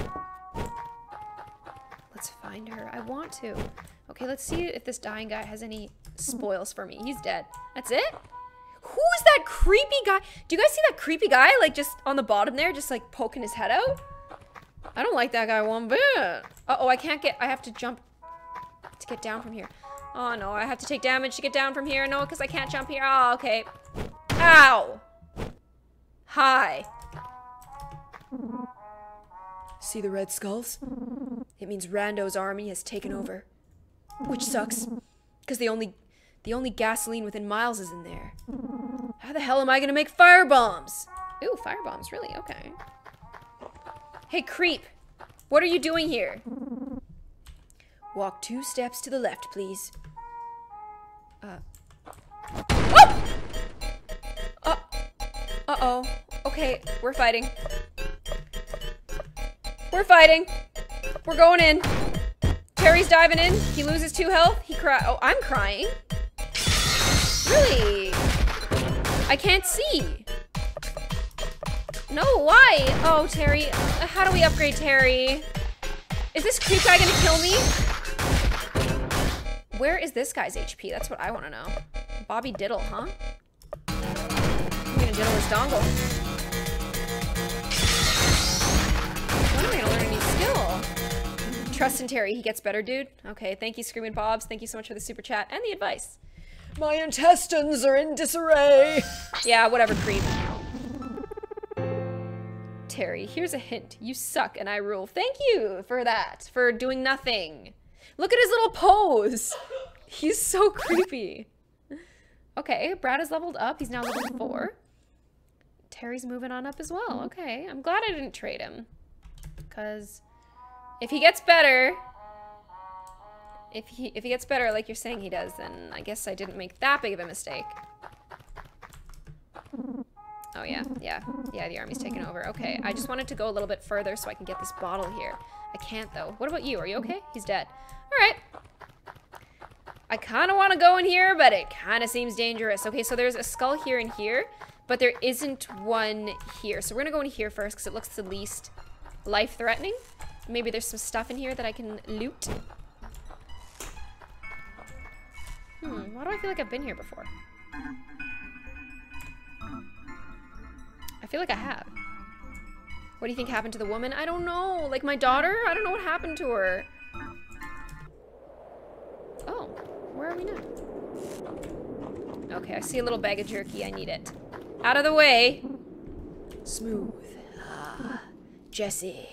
Let's find her. I want to. Okay, let's see if this dying guy has any spoils for me. He's dead. That's it? Who is that creepy guy? Do you guys see that creepy guy like just on the bottom there, just like poking his head out? I don't like that guy one bit. Uh-oh, I can't get, I have to jump to get down from here. Oh no, I have to take damage to get down from here. No, because I can't jump here. Oh, okay. Ow! Hi. See the red skulls? It means Rando's army has taken over. Which sucks, because the only gasoline within miles is in there. How the hell am I gonna make firebombs? Ooh, firebombs, really? Okay. Hey, creep. What are you doing here? Walk 2 steps to the left, please. Uh-oh. Okay, we're fighting. We're fighting. We're going in. Terry's diving in. He loses 2 health. He cries. Oh, I'm crying. Really? I can't see. No, why? Oh, Terry. How do we upgrade Terry? Is this creep guy gonna kill me? Where is this guy's HP? That's what I want to know. Bobby Diddle, huh? I'm gonna diddle his dongle. When am I gonna learn a new skill? Trust in Terry, he gets better, dude. Okay, thank you, Screaming Bobs. Thank you so much for the super chat and the advice. My intestines are in disarray. Yeah, whatever, creep. Terry, here's a hint. You suck and I rule. Thank you for that, for doing nothing. Look at his little pose. He's so creepy. Okay, Brad is leveled up. He's now level 4. Terry's moving on up as well. Okay, I'm glad I didn't trade him, because if he gets better, if he gets better like you're saying he does, then I guess I didn't make that big of a mistake. Oh yeah, yeah, the army's taken over. Okay, I just wanted to go a little bit further so I can get this bottle here. I can't though. What about you? Are you okay? He's dead. All right. I kind of want to go in here, but it kind of seems dangerous. Okay, so there's a skull here and here, but there isn't one here. So we're gonna go in here first because it looks the least life-threatening. Maybe there's some stuff in here that I can loot. Why do I feel like I've been here before? I feel like I have. What do you think happened to the woman? I don't know. Like my daughter? I don't know what happened to her. Oh, where are we now? Okay, I see a little bag of jerky. I need it. Out of the way. Smooth. Ah, Jesse.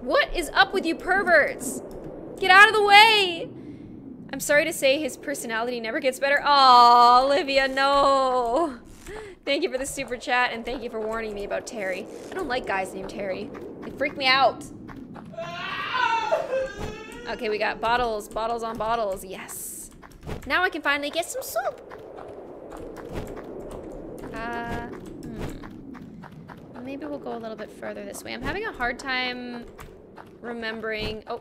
What is up with you perverts? Get out of the way! I'm sorry to say his personality never gets better. Aww, Olivia, no! Thank you for the super chat and thank you for warning me about Terry. I don't like guys named Terry. They freak me out. Okay, we got bottles, bottles on bottles, yes. Now I can finally get some soup! Maybe we'll go a little bit further this way. I'm having a hard time remembering. Oh,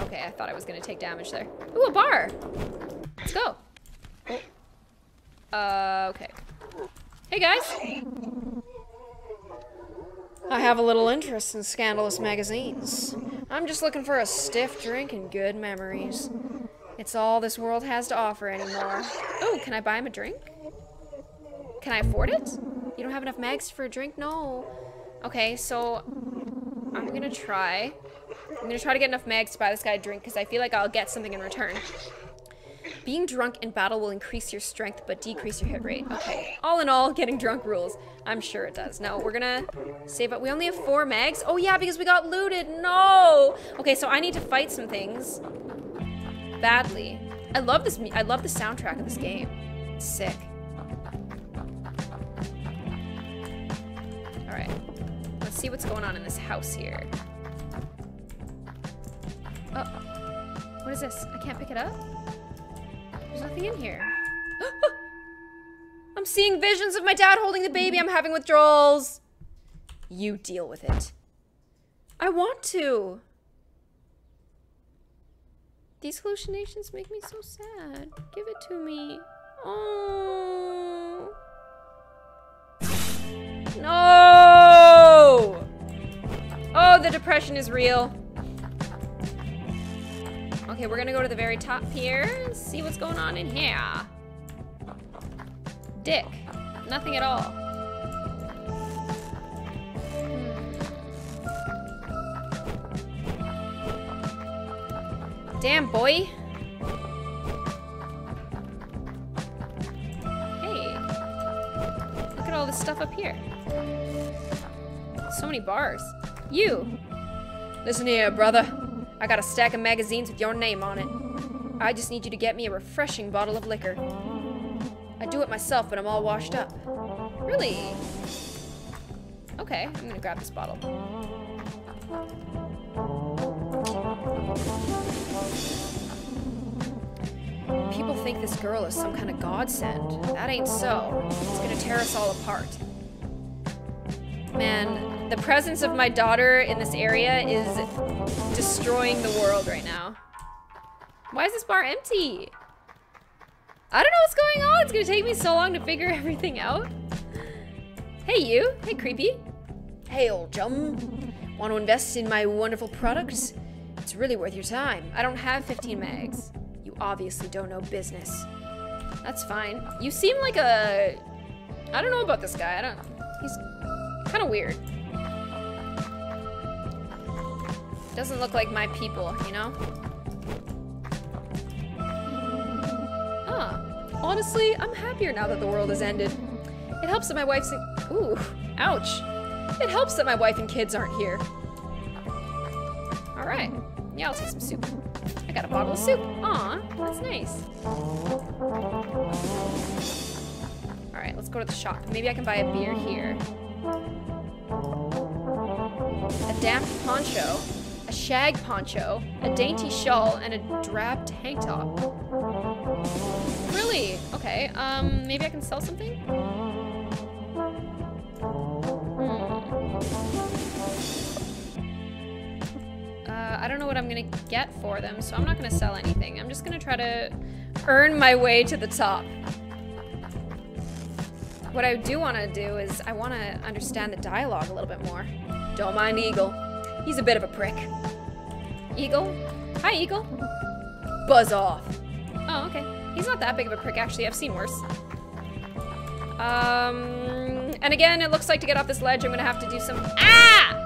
okay. I thought I was gonna take damage there. Ooh, a bar. Let's go. Okay. Hey guys. I have a little interest in scandalous magazines. I'm just looking for a stiff drink and good memories. It's all this world has to offer anymore. Oh, can I buy him a drink? Can I afford it? You don't have enough mags for a drink? No. Okay, so I'm gonna try to get enough mags to buy this guy a drink because I feel like I'll get something in return. Being drunk in battle will increase your strength but decrease your hit rate. Okay. All in all, getting drunk rules. I'm sure it does. No, we're gonna save up. We only have 4 mags. Oh yeah, because we got looted. No. Okay, so I need to fight some things badly. I love the soundtrack of this game. Sick. Alright. Let's see what's going on in this house here. Oh. What is this? I can't pick it up? There's nothing in here. I'm seeing visions of my dad holding the baby. I'm having withdrawals. You deal with it. I want to. These hallucinations make me so sad. Give it to me. Oh. No. Oh, the depression is real. Okay, we're gonna go to the very top here and see what's going on in here. Dick. Nothing at all. Damn, boy. Hey. Look at all this stuff up here. So many bars. You. Listen here, brother. I got a stack of magazines with your name on it. I just need you to get me a refreshing bottle of liquor. I do it myself, but I'm all washed up. Really? Okay, I'm gonna grab this bottle. People think this girl is some kind of godsend. That ain't so. It's gonna tear us all apart. Man, the presence of my daughter in this area is destroying the world right now. Why is this bar empty? I don't know what's going on. It's gonna take me so long to figure everything out. Hey, you. Hey, creepy. Hey, old chum. Want to invest in my wonderful products? It's really worth your time. I don't have 15 mags. You obviously don't know business. That's fine. You seem like a... I don't know about this guy. I don't... He's kind of weird. Doesn't look like my people, you know? Honestly, I'm happier now that the world has ended. It helps that my wife's... Ooh, ouch. It helps that my wife and kids aren't here. Alright. Yeah, I'll take some soup. I got a bottle of soup. Aw, that's nice. Alright, let's go to the shop. Maybe I can buy a beer here. A damp poncho, a shag poncho, a dainty shawl, and a drab tank top. Really? Okay, maybe I can sell something? I don't know what I'm gonna get for them, so I'm not gonna sell anything. I'm just gonna try to earn my way to the top. What I do want to do is I want to understand the dialogue a little bit more. Don't mind Eagle. He's a bit of a prick. Eagle? Hi, Eagle. Buzz off. Oh, okay. He's not that big of a prick, actually. I've seen worse. And again, it looks like to get off this ledge, I'm gonna have to do some... Ah!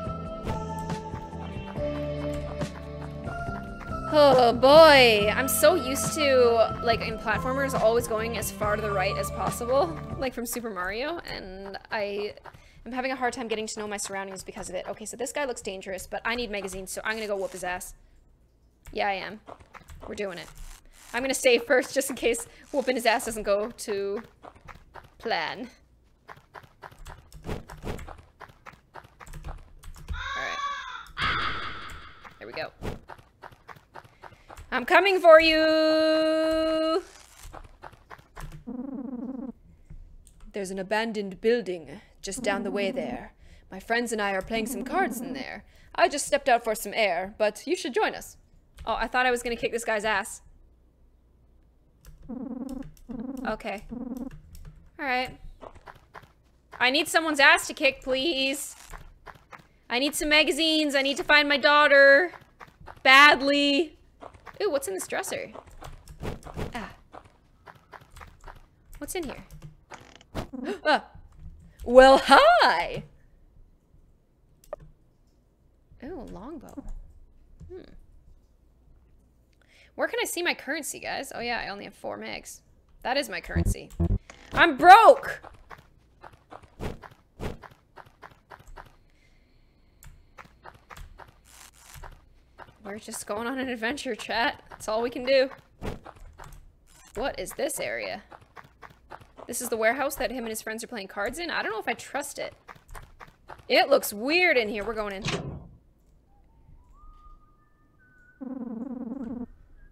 Oh, boy. I'm so used to, like, in platformers, always going as far to the right as possible, like from Super Mario, and I am having a hard time getting to know my surroundings because of it. Okay, so this guy looks dangerous, but I need magazines, so I'm gonna go whoop his ass. Yeah, I am. We're doing it. I'm gonna save first, just in case whooping his ass doesn't go to plan. Alright. There we go. I'm coming for you! There's an abandoned building just down the way there. My friends and I are playing some cards in there. I just stepped out for some air, but you should join us. Oh, I thought I was gonna kick this guy's ass. Okay. Alright. I need someone's ass to kick, please. I need some magazines. I need to find my daughter. Badly. Ooh, what's in this dresser? Ah. What's in here? Ah. Well, hi! Ooh, longbow. Hmm. Where can I see my currency, guys? Oh yeah, I only have 4 megs. That is my currency. I'm broke! We're just going on an adventure, chat. That's all we can do. What is this area? This is the warehouse that him and his friends are playing cards in. I don't know if I trust it. It looks weird in here. We're going in.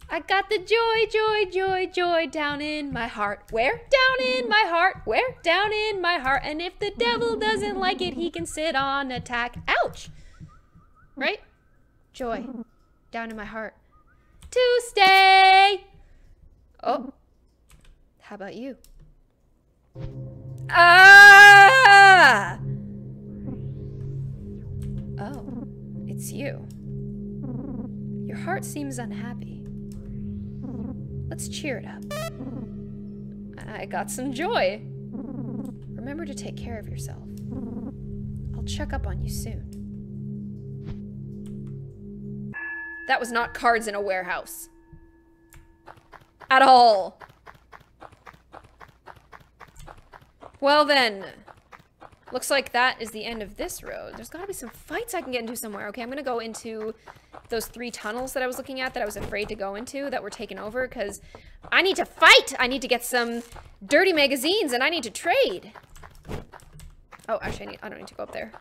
I got the joy, joy, joy, joy down in my heart. Where? Down in my heart. Where? Down in my heart. And if the devil doesn't like it, he can sit on attack. Ouch! Right? Joy. Down in my heart. To stay! Oh. How about you? Ah! Oh, it's you. Your heart seems unhappy. Let's cheer it up. I got some joy. Remember to take care of yourself. I'll check up on you soon. That was not cards in a warehouse. At all. Well then, looks like that is the end of this road. There's gotta be some fights I can get into somewhere. Okay, I'm gonna go into those 3 tunnels that I was looking at that I was afraid to go into that were taken over because I need to fight! I need to get some dirty magazines and I need to trade. Oh, actually I don't need to go up there.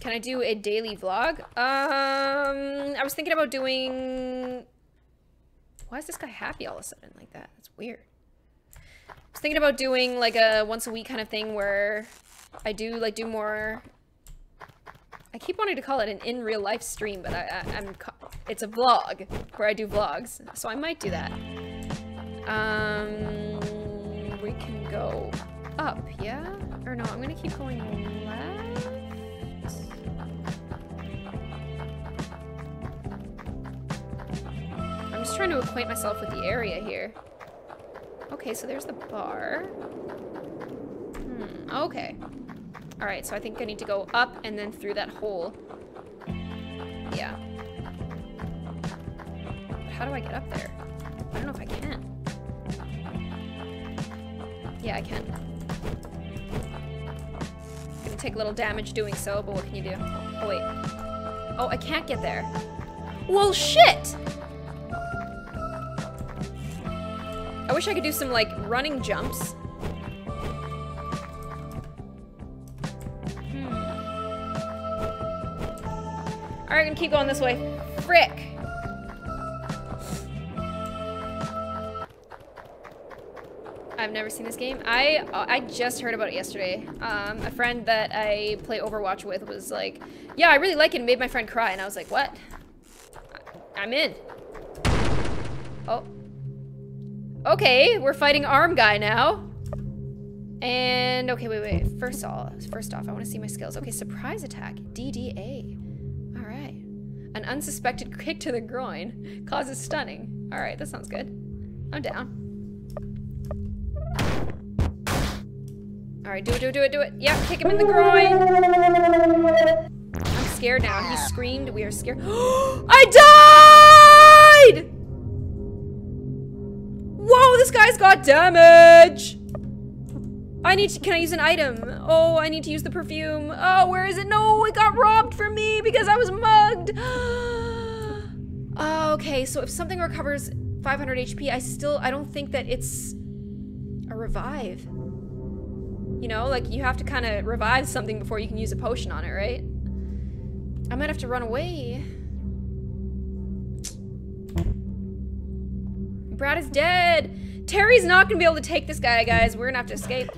Can I do a daily vlog? I was thinking about doing... Why is this guy happy all of a sudden like that? That's weird. I was thinking about doing like a once a week kind of thing where I do like do more. I keep wanting to call it an in real life stream, but it's a vlog where I do vlogs, so I might do that. We can go up, yeah? Or no, I'm gonna keep going left. I'm just trying to acquaint myself with the area here. Okay, so there's the bar. Okay. Alright, so I think I need to go up and then through that hole. Yeah. But how do I get up there? I don't know if I can. Yeah, I can. I'm gonna take a little damage doing so, but what can you do? Oh, wait. Oh, I can't get there. Well, shit! I wish I could do some, like, running jumps. Alright, I'm gonna keep going this way. Frick! I've never seen this game. I just heard about it yesterday. A friend that I play Overwatch with was like, yeah, I really like it and made my friend cry. And I was like, what? I'm in. Oh. Okay, we're fighting arm guy now. And, okay, wait. First off, I want to see my skills. Okay, surprise attack, DDA. All right. An unsuspected kick to the groin causes stunning. All right, that sounds good. I'm down. All right, do it. Yeah, kick him in the groin. I'm scared now. He screamed, we are scared. I died! Whoa, this guy's got damage! Can I use an item? Oh, I need to use the perfume. Oh, where is it? No, it got robbed from me because I was mugged! Okay, so if something recovers 500 HP, I don't think that it's a revive. You know, like you have to kind of revive something before you can use a potion on it, right? I might have to run away. Brad is dead. Terry's not gonna be able to take this guy, guys. We're gonna have to escape.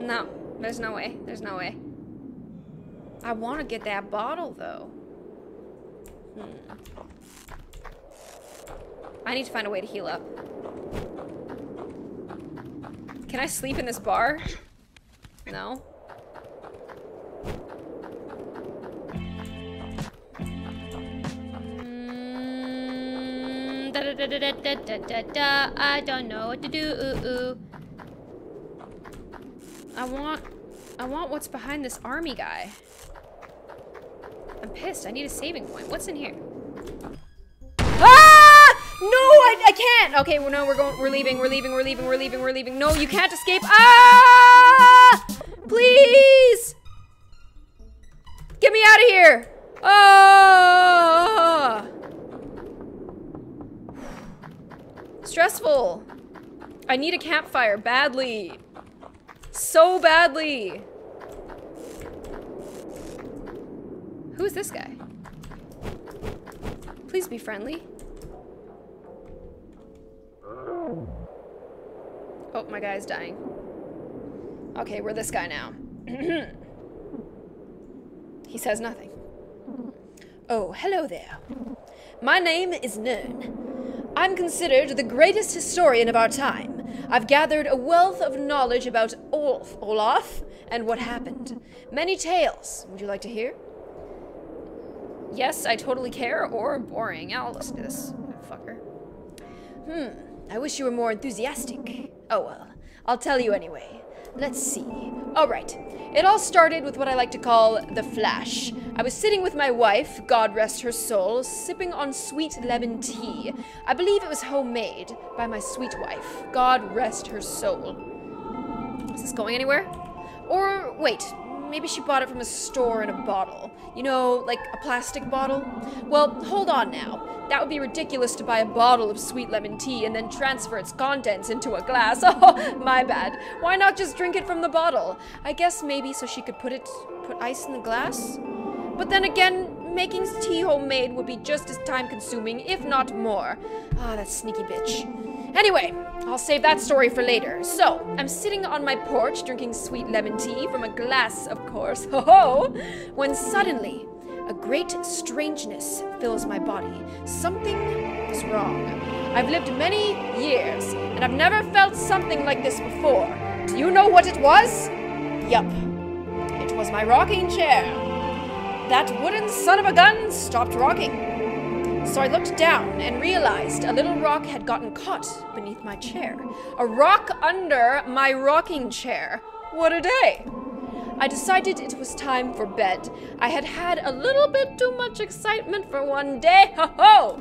No, there's no way. There's no way. I wanna get that bottle, though. I need to find a way to heal up. Can I sleep in this bar? No. I don't know what to do. I want what's behind this army guy. I'm pissed. I need a saving point. What's in here? Ah! No, I can't. Okay, well, no, we're leaving. No, you can't escape. Ah! Please! Get me out of here. Oh! Stressful. I need a campfire badly. So badly. Who is this guy? Please be friendly. Oh, my guy's dying. Okay, we're this guy now. He says nothing. Oh, hello there. My name is Nern. I'm considered the greatest historian of our time. I've gathered a wealth of knowledge about Olaf and what happened. Many tales. Would you like to hear? Yes, I totally care, or boring. I'll listen to this fucker. I wish you were more enthusiastic. Oh well, I'll tell you anyway. Let's see. Alright, it all started with what I like to call the flash. I was sitting with my wife, God rest her soul, sipping on sweet lemon tea. I believe it was homemade by my sweet wife. God rest her soul. Is this going anywhere? Or, wait, maybe she bought it from a store in a bottle. You know, like a plastic bottle? Well, hold on now. That would be ridiculous to buy a bottle of sweet lemon tea and then transfer its contents into a glass. Oh, my bad. Why not just drink it from the bottle? I guess maybe so she could put ice in the glass? But then again, making tea homemade would be just as time-consuming, if not more. Ah, that sneaky bitch. Anyway, I'll save that story for later. So, I'm sitting on my porch drinking sweet lemon tea from a glass, of course, ho-ho, when suddenly, a great strangeness fills my body. Something is wrong. I've lived many years, and I've never felt something like this before. Do you know what it was? Yup. It was my rocking chair. That wooden son of a gun stopped rocking. So I looked down and realized a little rock had gotten caught beneath my chair. A rock under my rocking chair. What a day! I decided it was time for bed. I had had a little bit too much excitement for one day. Ho ho!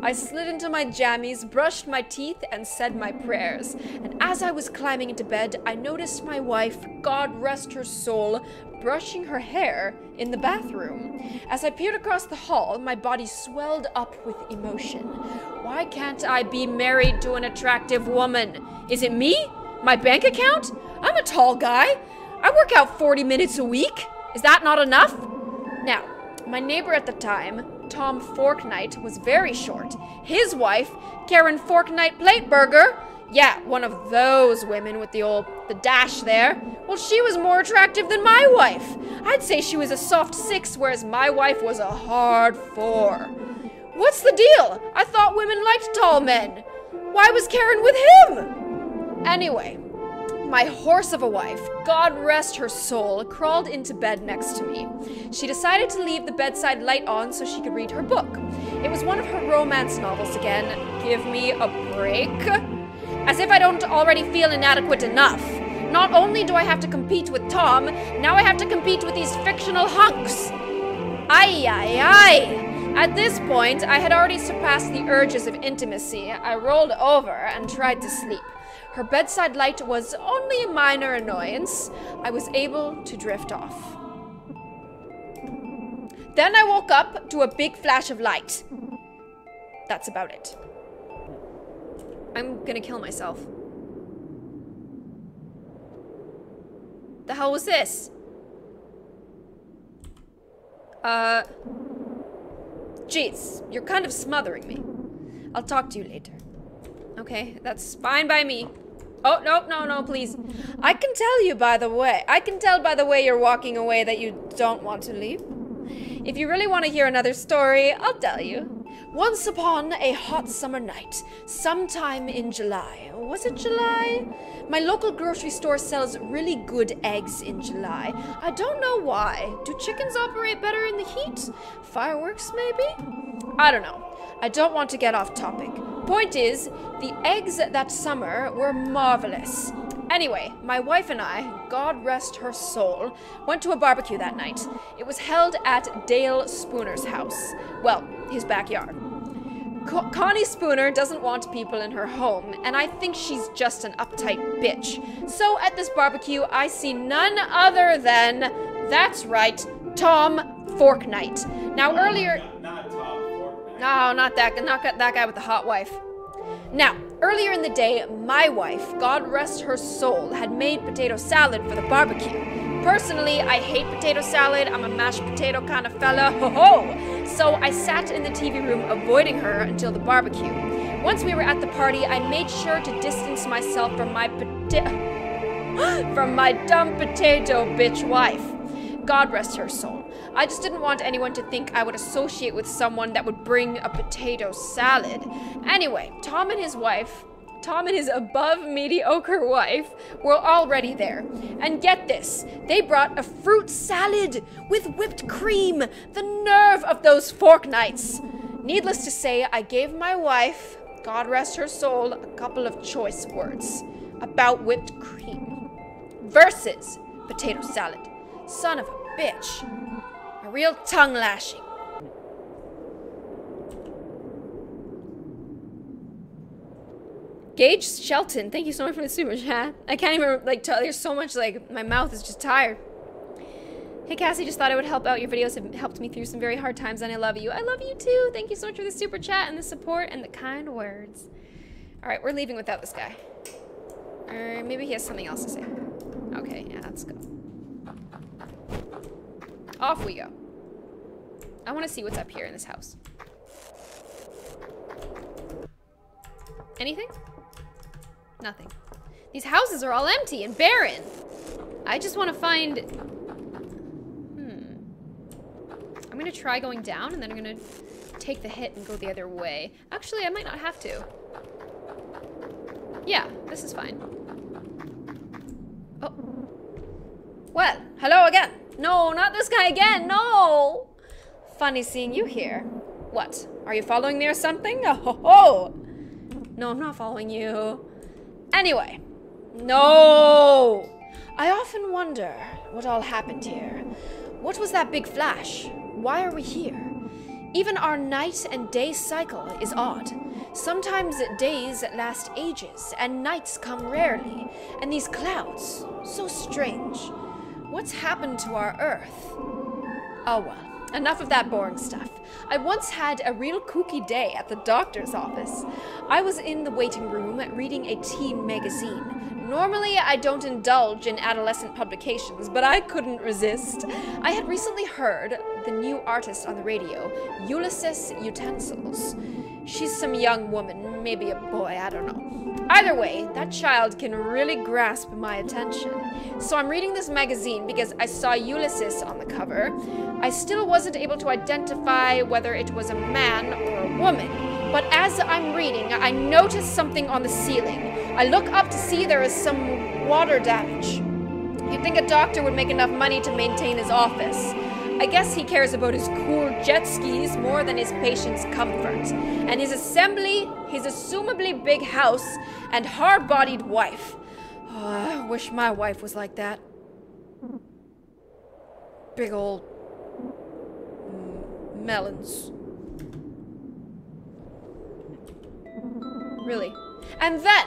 I slid into my jammies, brushed my teeth, and said my prayers. And as I was climbing into bed, I noticed my wife, God rest her soul, brushing her hair in the bathroom. As I peered across the hall, my body swelled up with emotion. Why can't I be married to an attractive woman? Is it me? My bank account? I'm a tall guy. I work out 40 minutes a week. Is that not enough? Now, my neighbor at the time, Tom Forknight, was very short. His wife, Karen Forknight-Plateberger, yeah, one of those women with the dash there. Well, she was more attractive than my wife. I'd say she was a soft 6, whereas my wife was a hard 4. What's the deal? I thought women liked tall men. Why was Karen with him? Anyway, my horse of a wife, God rest her soul, crawled into bed next to me. She decided to leave the bedside light on so she could read her book. It was one of her romance novels again. Give me a break. As if I don't already feel inadequate enough. Not only do I have to compete with Tom, now I have to compete with these fictional hunks. Aye, aye, aye. At this point, I had already surpassed the urges of intimacy. I rolled over and tried to sleep. Her bedside light was only a minor annoyance. I was able to drift off. Then I woke up to a big flash of light. That's about it. I'm gonna kill myself. The hell was this? Jeez, you're kind of smothering me. I'll talk to you later. Okay, that's fine by me. Oh, no, no, no, please. I can tell you by the way. I can tell by the way you're walking away that you don't want to leave. If you really want to hear another story, I'll tell you. Once upon a hot summer night, sometime in July, was it July? My local grocery store sells really good eggs in July. I don't know why. Do chickens operate better in the heat? Fireworks, maybe? I don't know. I don't want to get off topic. Point is, the eggs that summer were marvelous. Anyway, my wife and I, God rest her soul, went to a barbecue that night. It was held at Dale Spooner's house. Well, his backyard. Connie Spooner doesn't want people in her home, and I think she's just an uptight bitch. So at this barbecue, I see none other than, that's right, Tom Forknight. Now earlier... Not Tom Forknight. No, not that guy with the hot wife. Now... Earlier in the day, my wife, God rest her soul, had made potato salad for the barbecue. Personally, I hate potato salad. I'm a mashed potato kind of fella, ho-ho! So I sat in the TV room avoiding her until the barbecue. Once we were at the party, I made sure to distance myself from my dumb potato bitch wife. God rest her soul. I just didn't want anyone to think I would associate with someone that would bring a potato salad. Anyway, Tom and his above-mediocre wife were already there. And get this, they brought a fruit salad with whipped cream! The nerve of those Forknights! Needless to say, I gave my wife, God rest her soul, a couple of choice words about whipped cream versus potato salad. Son of a bitch. A real tongue lashing. Gage Shelton, thank you so much for the super chat. I can't even, like, tell. There's so much, like, my mouth is just tired. Hey, Cassie, just thought I would help out. Your videos have helped me through some very hard times, and I love you. I love you, too. Thank you so much for the super chat and the support and the kind words. All right, we're leaving without this guy. Or maybe he has something else to say. Okay, yeah, let's go. Off we go. I want to see what's up here in this house. Anything? Nothing. These houses are all empty and barren. I just want to find... I'm going to try going down, and then I'm going to take the hit and go the other way. Actually, I might not have to. Yeah, this is fine. Oh. Well, hello again. No, not this guy again. No. Funny seeing you here. What? Are you following me or something? Oh, ho, ho. No, I'm not following you. Anyway, no! I often wonder what all happened here. What was that big flash? Why are we here? Even our night and day cycle is odd. Sometimes days last ages, and nights come rarely. And these clouds, so strange. What's happened to our Earth? Oh well. Enough of that boring stuff. I once had a real kooky day at the doctor's office. I was in the waiting room reading a teen magazine. Normally, I don't indulge in adolescent publications, but I couldn't resist. I had recently heard the new artist on the radio, Ulysses Utensils. She's some young woman, maybe a boy, I don't know. Either way, that child can really grasp my attention. So I'm reading this magazine because I saw Ulysses on the cover. I still wasn't able to identify whether it was a man or a woman. But as I'm reading, I notice something on the ceiling. I look up to see there is some water damage. You'd think a doctor would make enough money to maintain his office. I guess he cares about his cool jet skis more than his patient's comfort, and his assembly, his assumably big house, and hard-bodied wife. Oh, I wish my wife was like that. Big old... melons. Really. And then,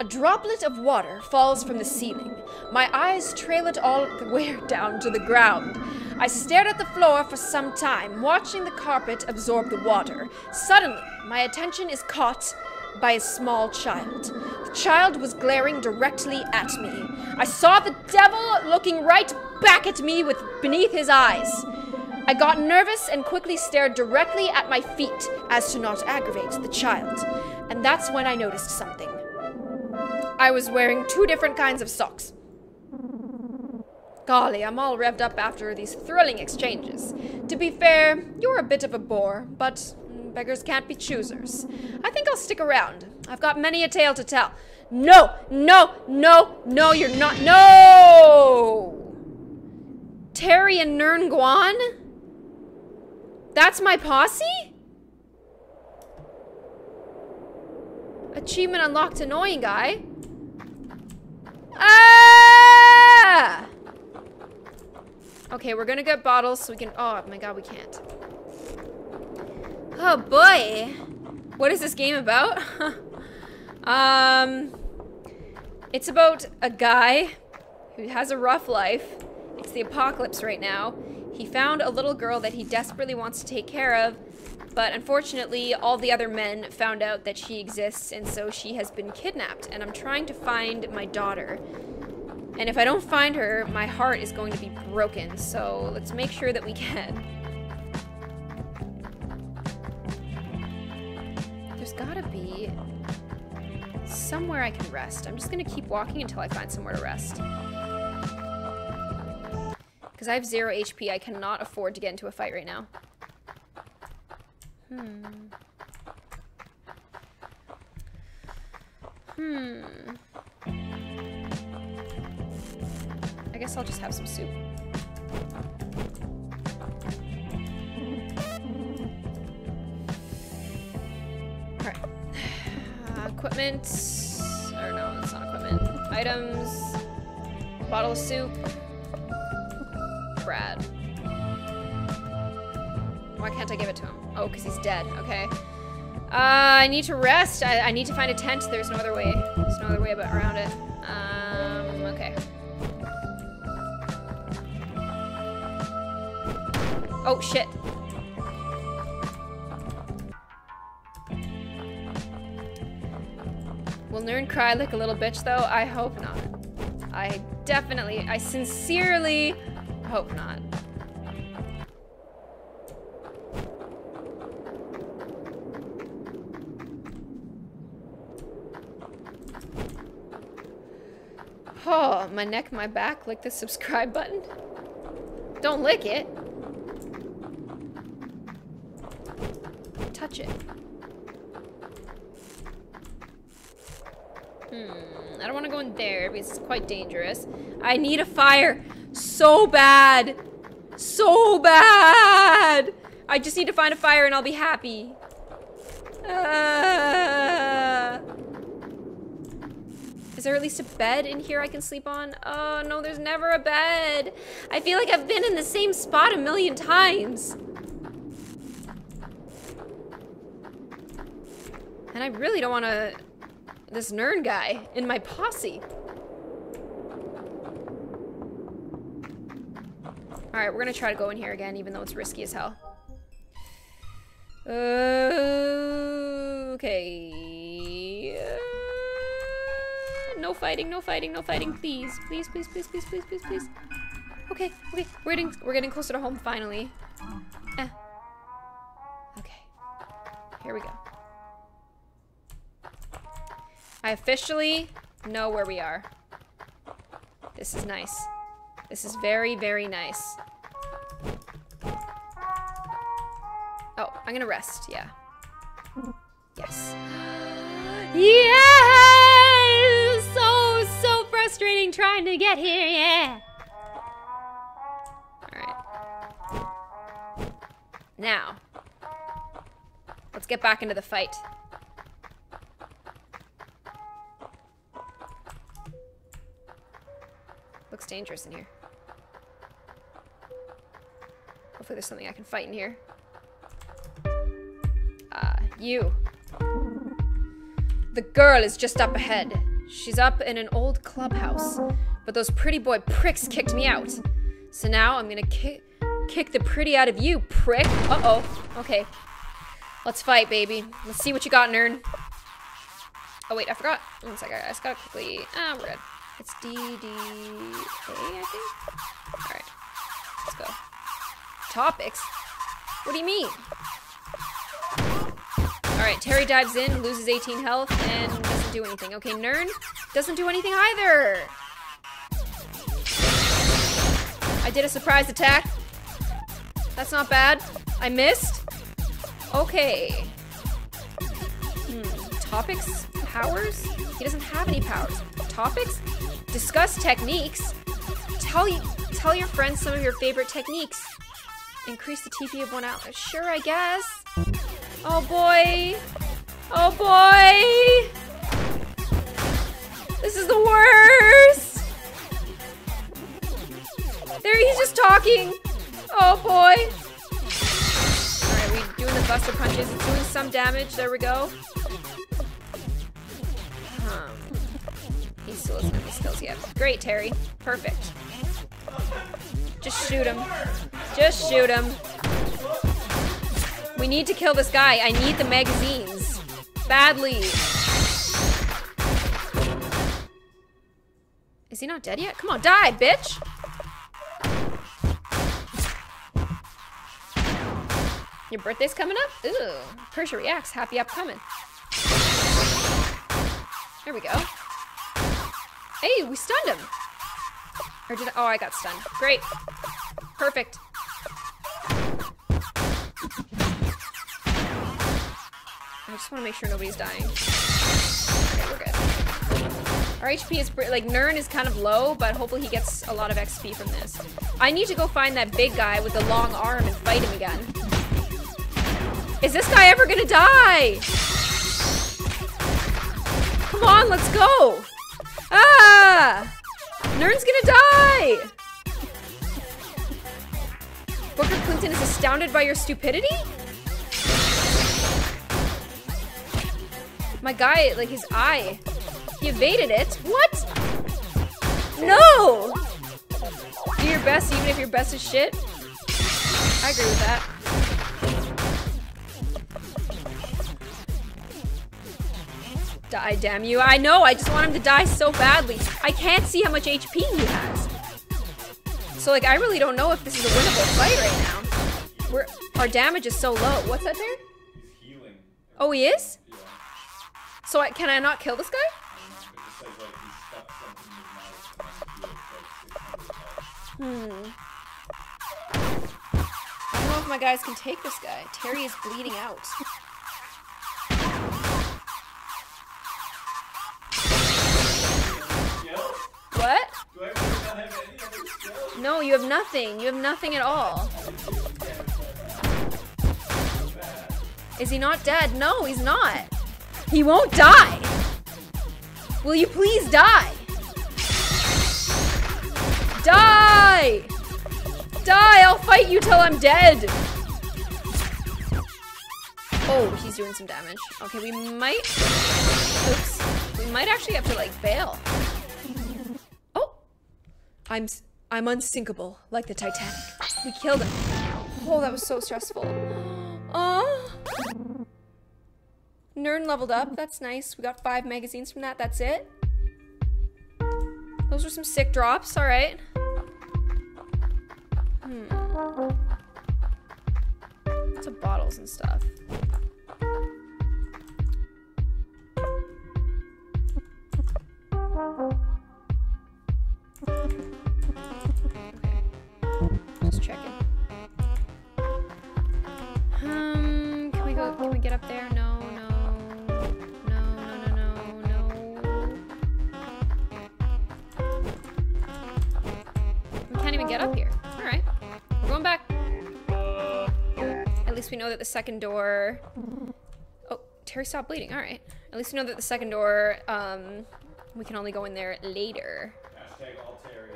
a droplet of water falls from the ceiling. My eyes trail it all the way down to the ground. I stared at the floor for some time, watching the carpet absorb the water. Suddenly, my attention is caught by a small child. The child was glaring directly at me. I saw the devil looking right back at me with beneath his eyes. I got nervous and quickly stared directly at my feet as to not aggravate the child. And that's when I noticed something. I was wearing two different kinds of socks. Golly, I'm all revved up after these thrilling exchanges. To be fair, you're a bit of a bore, but beggars can't be choosers. I think I'll stick around. I've got many a tale to tell. No, no, no, no, you're not. No! Terry and Nern Guan? That's my posse? Achievement unlocked, annoying guy. Ah! Okay, we're gonna get bottles so we can- oh my god, we can't. Oh boy! What is this game about? It's about a guy who has a rough life. It's the apocalypse right now. He found a little girl that he desperately wants to take care of, But unfortunately, all the other men found out that she exists, and so she has been kidnapped, and I'm trying to find my daughter. And if I don't find her, my heart is going to be broken, so let's make sure that we can. There's gotta be somewhere I can rest. I'm just gonna keep walking until I find somewhere to rest. Because I have 0 HP, I cannot afford to get into a fight right now. I guess I'll just have some soup. Alright. Equipment. Or no, it's not equipment. Items. Bottle of soup. Brad. Why can't I give it to him? Oh, because he's dead. Okay. I need to rest. I need to find a tent. There's no other way. There's no other way but around it. Okay. Oh, shit. Will Nern cry like a little bitch, though? I hope not. I sincerely hope not. Oh, my neck, my back, lick the subscribe button. Don't lick it. Touch it. I don't want to go in there because it's quite dangerous. I need a fire so bad. So bad. I just need to find a fire and I'll be happy. Is there at least a bed in here I can sleep on? Oh, no, there's never a bed. I feel like I've been in the same spot a million times. And I really don't want to... this Nern guy in my posse. Alright, we're going to try to go in here again, even though it's risky as hell. Okay... no fighting, no fighting, no fighting, please. Please, please, please, please, please, please, please. Okay, okay, we're getting closer to home finally. Okay, here we go. I officially know where we are. This is nice. This is very, very nice. Oh, I'm gonna rest, yeah. Yes. Yeah! Frustrating trying to get here, yeah. Alright. Now, let's get back into the fight. Looks dangerous in here. Hopefully there's something I can fight in here. You. The girl is just up ahead. She's up in an old clubhouse, but those pretty boy pricks kicked me out. So now I'm gonna kick the pretty out of you, prick. Uh-oh. Okay. Let's fight, baby. Let's see what you got, Nern. Oh, wait, I forgot. One second, I just gotta quickly... ah, we're good. It's DDA, I think? Alright. Let's go. Topics? What do you mean? Alright, Terry dives in, loses 18 health, and... do anything. Okay, Nern doesn't do anything either. I did a surprise attack. That's not bad. I missed. Okay. Topics? Powers? He doesn't have any powers. Topics? Discuss techniques. Tell your friends some of your favorite techniques. Increase the TP of 1 hour. Sure, I guess. Oh boy. Oh boy. This is the worst! There, he's just talking! Oh boy! Alright, we're doing the buster punches. It's doing some damage. There we go. He still doesn't have the skills yet. Great, Terry. Perfect. Just shoot him. Just shoot him. We need to kill this guy. I need the magazines. Badly. Is he not dead yet? Come on, die, bitch! Your birthday's coming up? Ooh. Persia reacts. Happy upcoming. There we go. Hey, we stunned him. Or did I? Oh, I got stunned. Great. Perfect. I just want to make sure nobody's dying. Okay, we're good. Our HP is, like, Nern is kind of low, but hopefully he gets a lot of XP from this. I need to go find that big guy with the long arm and fight him again. Is this guy ever gonna die? Come on, let's go! Ah! Nern's gonna die! Booker Clinton is astounded by your stupidity? My guy, like, his eye. He evaded it. What? No! Do your best even if your best is shit. I agree with that. Die, damn you. I know, I just want him to die so badly. I can't see how much HP he has. So, like, I really don't know if this is a winnable fight right now. Our damage is so low. What's that there? Healing. Oh, he is? So can I not kill this guy? I don't know if my guys can take this guy. Terry is bleeding out. What? No, you have nothing. You have nothing at all. Is he not dead? No, he's not. He won't die! Will you please die? Die! Die! I'll fight you till I'm dead! Oh, he's doing some damage. Okay, we might... Oops. We might actually have to, like, bail. Oh! I'm unsinkable, like the Titanic. We killed him. Oh, that was so stressful. Aww! Nern leveled up. That's nice. We got 5 magazines from that. That's it. Those were some sick drops. All right. Lots of bottles and stuff. Okay. Just checking. Can we go? Can we get up there? No. Get up here. All right, we're going back. At least we know that the second door. Oh, Terry stopped bleeding. All right. At least we know that the second door. We can only go in there later. Hashtag all Terry.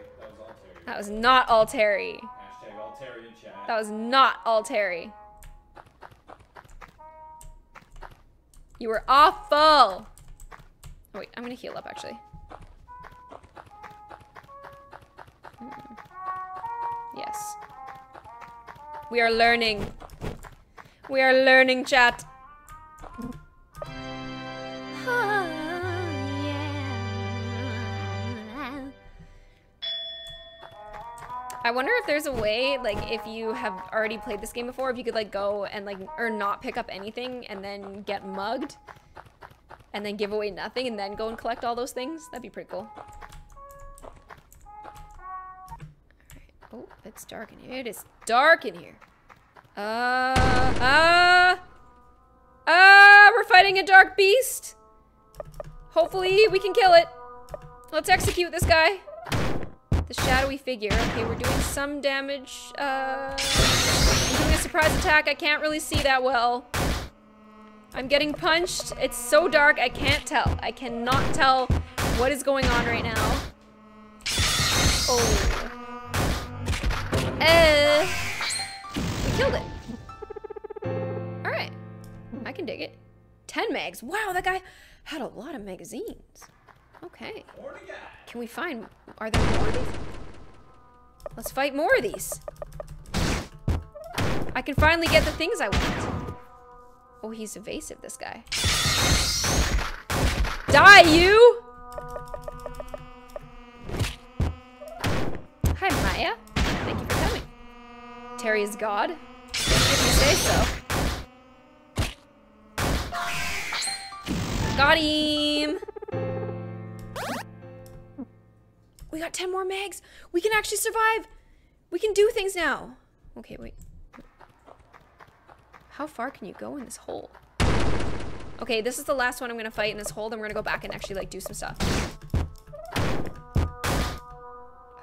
That was all Terry. That was not all Terry. Hashtag all Terry in chat. That was not all Terry. You were awful. Oh, wait, I'm gonna heal up actually. Yes. We are learning. We are learning, chat. Oh, yeah. I wonder if there's a way, like, if you have already played this game before, if you could, like, go and, like, or not pick up anything and then get mugged and then give away nothing and then go and collect all those things. That'd be pretty cool. Oh, it's dark in here. It is dark in here. We're fighting a dark beast. Hopefully we can kill it. Let's execute this guy. The shadowy figure. Okay, we're doing some damage. I'm doing a surprise attack. I can't really see that well. I'm getting punched. It's so dark, I can't tell. I cannot tell what is going on right now. Oh. We killed it. All right, I can dig it. 10 mags. Wow, that guy had a lot of magazines. Okay. Can we find? Are there more of these? Let's fight more of these. I can finally get the things I want. Oh, he's evasive, this guy. Die, you! Hi, Maya. Thank you for coming. Terry is God. If you say so. Got him! We got 10 more mags. We can actually survive. We can do things now. Okay, wait. How far can you go in this hole? Okay, this is the last one I'm gonna fight in this hole. Then we're gonna go back and actually like do some stuff. I'll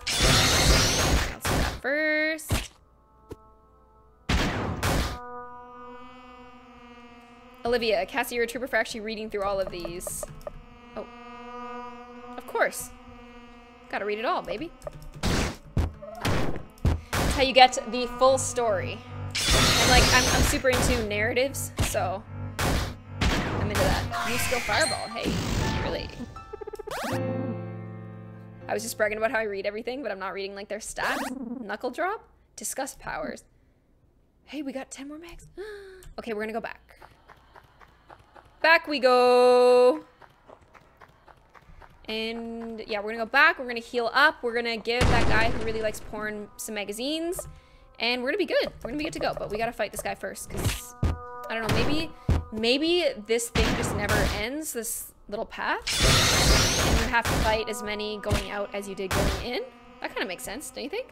do that first. Olivia, Cassie, you're a trooper for actually reading through all of these. Oh, of course. Gotta read it all, baby. That's how you get the full story. And like, I'm super into narratives, so I'm into that. New skill fireball, hey, really. I was just bragging about how I read everything, but I'm not reading like their stats. Knuckle drop, discuss powers. Hey, we got 10 more mags. Okay, we're gonna go back. Back we go. And yeah, we're gonna go back, we're gonna heal up, we're gonna give that guy who really likes porn some magazines, and we're gonna be good. We're gonna be good to go, but we gotta fight this guy first, because, I don't know, maybe this thing just never ends, this little path, and you have to fight as many going out as you did going in. That kind of makes sense, don't you think?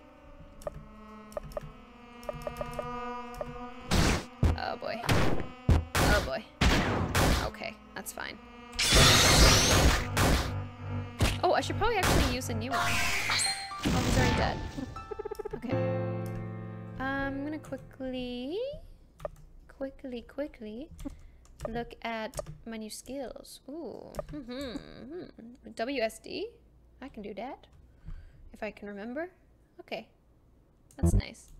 Oh boy. Oh boy. Okay, that's fine. Oh, I should probably actually use a new one. Oh, he's already dead. Okay. I'm gonna quickly look at my new skills. Ooh. WSD. I can do that. If I can remember. Okay. That's nice.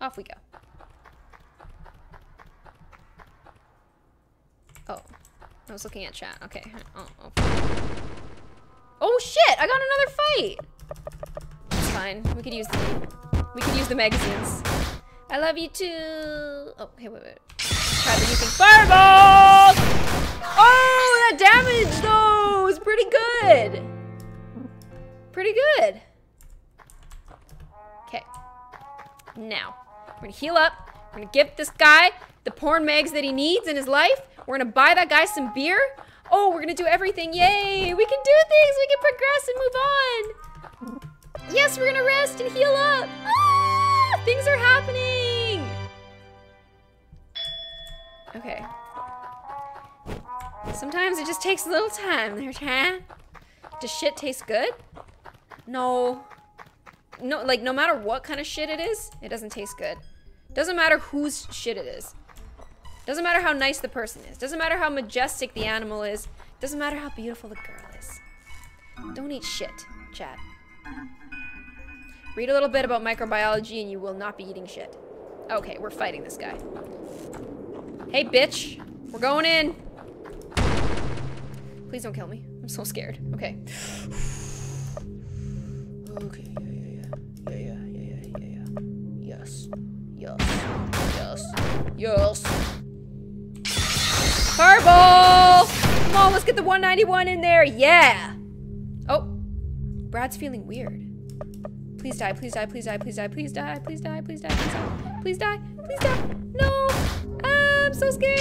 Off we go. Oh. I was looking at chat. Okay. Oh. Oh shit! I got another fight! It's fine. We could use the magazines. I love you too! Oh, hey, wait. Try the new thing. Fireball! Oh, that damage though was pretty good! Pretty good! Okay. Now, we're gonna heal up. We're gonna give this guy the porn mags that he needs in his life. We're gonna buy that guy some beer. Oh, we're gonna do everything, yay! We can do things, we can progress and move on! Yes, we're gonna rest and heal up! Ah, things are happening! Okay. Sometimes it just takes a little time there, huh? Does shit taste good? No. No, like no matter what kind of shit it is, it doesn't taste good. Doesn't matter whose shit it is. Doesn't matter how nice the person is. Doesn't matter how majestic the animal is. Doesn't matter how beautiful the girl is. Don't eat shit, chat. Read a little bit about microbiology and you will not be eating shit. Okay, we're fighting this guy. Hey, bitch. We're going in. Please don't kill me. I'm so scared. Okay. Okay, yeah. Yes. Fireball! Come on, let's get the 191 in there. Yeah! Oh. Brad's feeling weird. Please die, please die, please die, please die, please die, please die, please die, please die, please die, please die. No! I'm so scared!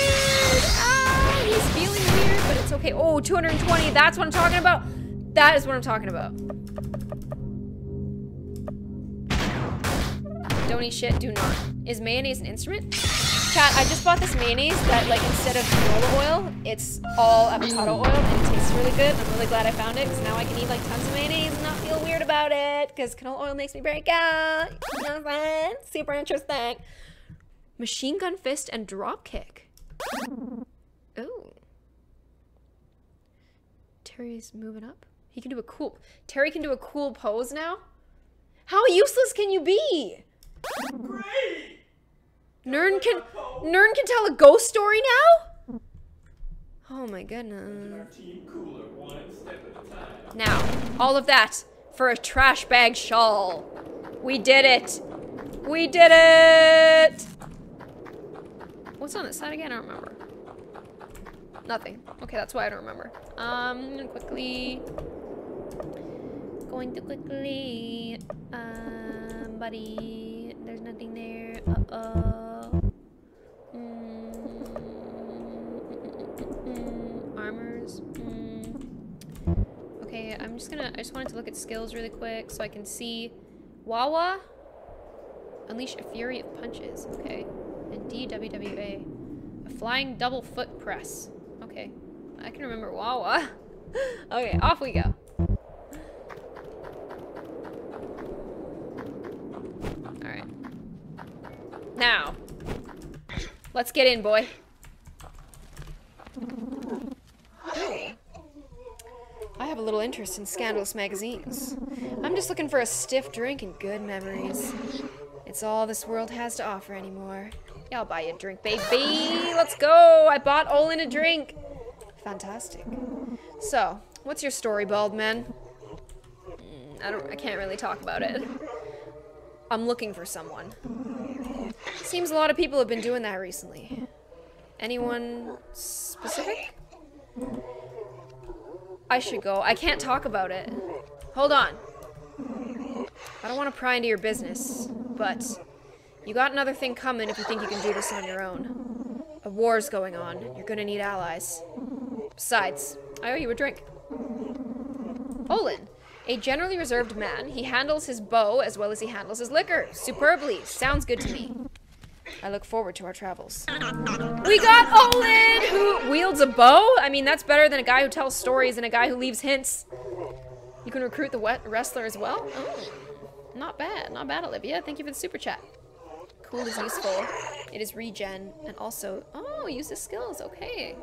Ah, he's feeling weird, but it's okay. Oh, 220, that's what I'm talking about. That is what I'm talking about. Don't eat shit, do not. Is mayonnaise an instrument? Chat, I just bought this mayonnaise that, like, instead of canola oil, it's all avocado oil, and it tastes really good. I'm really glad I found it, because now I can eat, like, tons of mayonnaise and not feel weird about it, because canola oil makes me break out. You know what I'm saying? Super interesting. Machine gun fist and drop kick. Ooh. Terry's moving up. He can do a cool... Terry can do a cool pose now? How useless can you be? Great! Nern can tell a ghost story now? Oh my goodness. Now, all of that for a trash bag shawl. We did it. We did it! What's on this side again? I don't remember. Nothing. Okay, that's why I don't remember. Going to quickly... buddy... There's nothing there. Uh-oh. Armors. Okay, I'm just gonna... I just wanted to look at skills really quick so I can see... Wawa? Unleash a fury of punches. Okay. And DWWA. A flying double foot press. Okay. I can remember Wawa. Okay, off we go. Alright. Now. Let's get in, boy. I have a little interest in scandalous magazines. I'm just looking for a stiff drink and good memories. It's all this world has to offer anymore. I'll buy you a drink, baby. Let's go. I bought Olin a drink. Fantastic. So, what's your story, bald man? I can't really talk about it. I'm looking for someone. Seems a lot of people have been doing that recently. Anyone specific? I should go. I can't talk about it. Hold on. I don't want to pry into your business, but you got another thing coming if you think you can do this on your own. A war's going on. You're gonna need allies. Besides, I owe you a drink. Olin, a generally reserved man, he handles his bow as well as he handles his liquor. Superbly. Sounds good to me. I look forward to our travels. We got Olin, who wields a bow? I mean, that's better than a guy who tells stories and a guy who leaves hints. You can recruit the wrestler as well? Oh, not bad. Not bad, Olivia. Thank you for the super chat. Cool is useful. It is regen, and also, oh, use the skills, okay.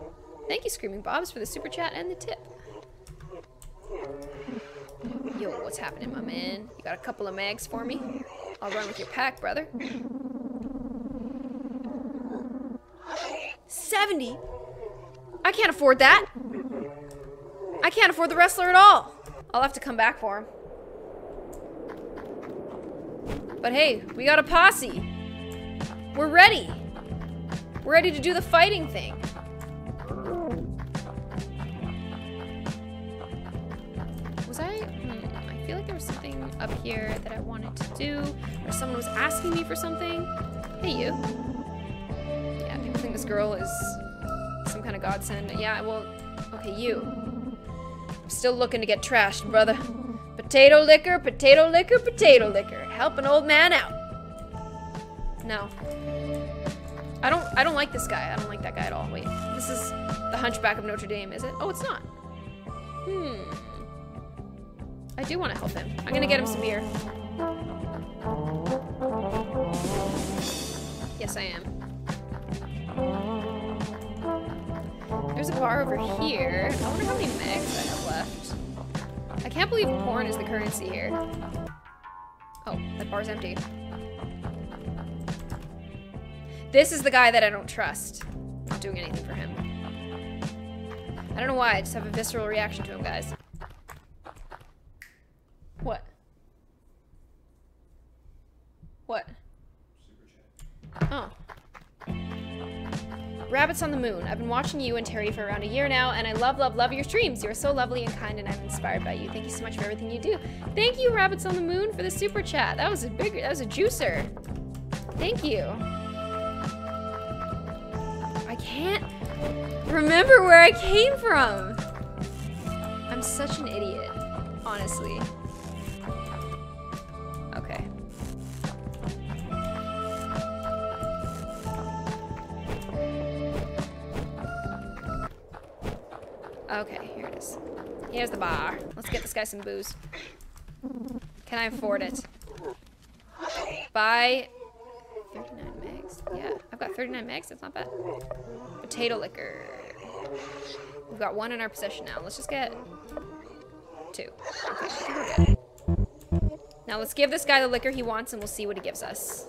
Thank you, Screaming Bobs, for the super chat and the tip. Yo, what's happening, my man? You got a couple of mags for me? I'll run with your pack, brother. 70? I can't afford that. I can't afford the wrestler at all. I'll have to come back for him. But hey, we got a posse. We're ready. We're ready to do the fighting thing. Was I? I feel like there was something up here that I wanted to do, or someone was asking me for something. Hey, you. Yeah, people think this girl is some kind of godsend. Yeah, well, okay, you. I'm still looking to get trashed, brother. Potato liquor, potato liquor, potato liquor. Help an old man out. No. I don't like this guy. I don't like that guy at all. Wait, this is the Hunchback of Notre Dame, is it? Oh, it's not. I do want to help him. I'm gonna get him some beer. Yes, I am. There's a bar over here. I wonder how many megs I have left. I can't believe porn is the currency here. Oh, that bar's empty. This is the guy that I don't trust. I'm not doing anything for him. I don't know why, I just have a visceral reaction to him, guys. What? What? Oh. Rabbits on the Moon. I've been watching you and Terry for around a year now, and I love, love, love your streams. You are so lovely and kind, and I'm inspired by you. Thank you so much for everything you do. Thank you, Rabbits on the Moon, for the super chat. That was a juicer. Thank you. I can't remember where I came from. I'm such an idiot, honestly. Okay. Okay, here it is. Here's the bar. Let's get this guy some booze. Can I afford it? Buy 39 megs. Yeah, I've got 39 megs. That's not bad. Potato liquor. We've got one in our possession now. Let's just get two. Okay, I think we're good. Now let's give this guy the liquor he wants and we'll see what he gives us.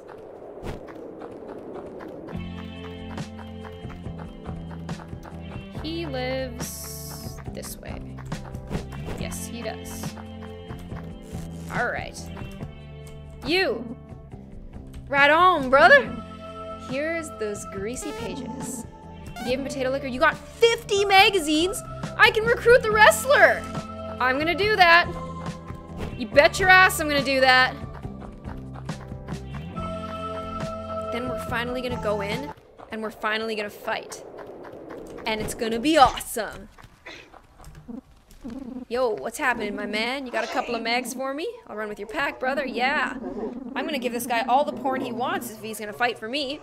He lives this way. Yes, he does. All right. You. Right on, brother. Here's those greasy pages. Gave him potato liquor. You got 50 magazines. I can recruit the wrestler. I'm gonna do that. You bet your ass I'm gonna do that. Then we're finally gonna go in and we're finally gonna fight. And it's gonna be awesome. Yo, what's happening, my man? You got a couple of mags for me? I'll run with your pack, brother. Yeah. I'm gonna give this guy all the porn he wants if he's gonna fight for me.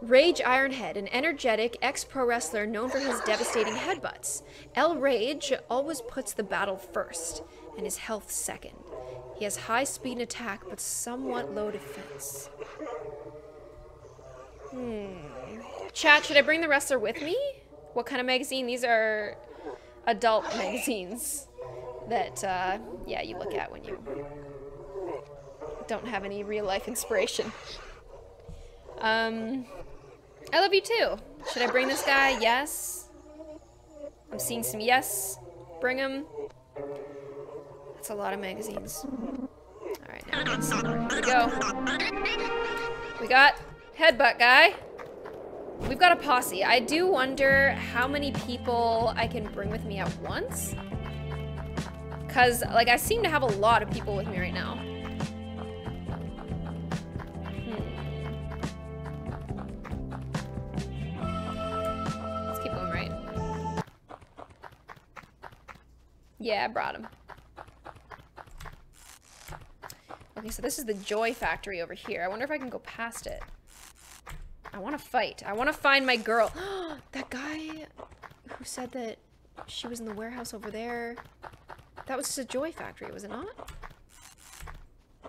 Rage Ironhead, an energetic ex-pro wrestler known for his devastating headbutts. El Rage always puts the battle first, and his health second. He has high speed and attack, but somewhat low defense. Chat, should I bring the wrestler with me? What kind of magazine? These are adult magazines that, yeah, you look at when you don't have any real-life inspiration. I love you too. Should I bring this guy? Yes. I'm seeing some yes. Bring him. That's a lot of magazines. Alright, now we go. We got Headbutt Guy. We've got a posse. I do wonder how many people I can bring with me at once. Because, like, I seem to have a lot of people with me right now. Yeah, I brought him. Okay, so this is the Joy Factory over here. I wonder if I can go past it. I want to fight. I want to find my girl. That guy who said that she was in the warehouse over there. That was just a Joy Factory, was it not? I'm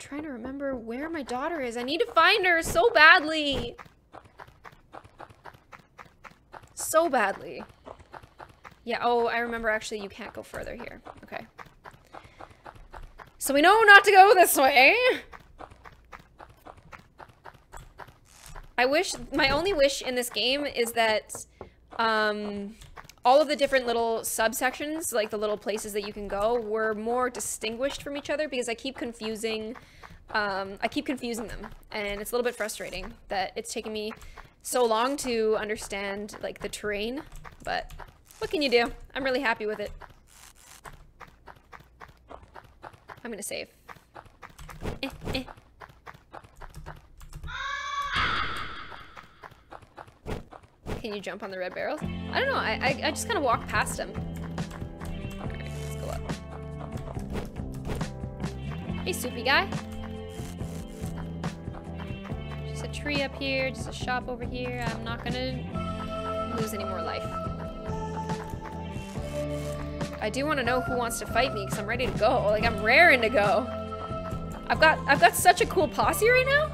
trying to remember where my daughter is. I need to find her so badly. So badly. Yeah, oh, I remember, actually, you can't go further here. Okay. So we know not to go this way. I wish, my only wish in this game is that all of the different little subsections, like the little places that you can go, were more distinguished from each other, because I keep confusing them. And it's a little bit frustrating that it's taking me so long to understand, like, the terrain, but what can you do? I'm really happy with it. I'm gonna save. Can you jump on the red barrels? I don't know, I just kind of walk past them. Alright, let's go up. Hey, soupy guy. Just a tree up here, just a shop over here. I'm not gonna lose any more life. I do want to know who wants to fight me, because I'm ready to go. Like, I'm raring to go. I've got such a cool posse right now.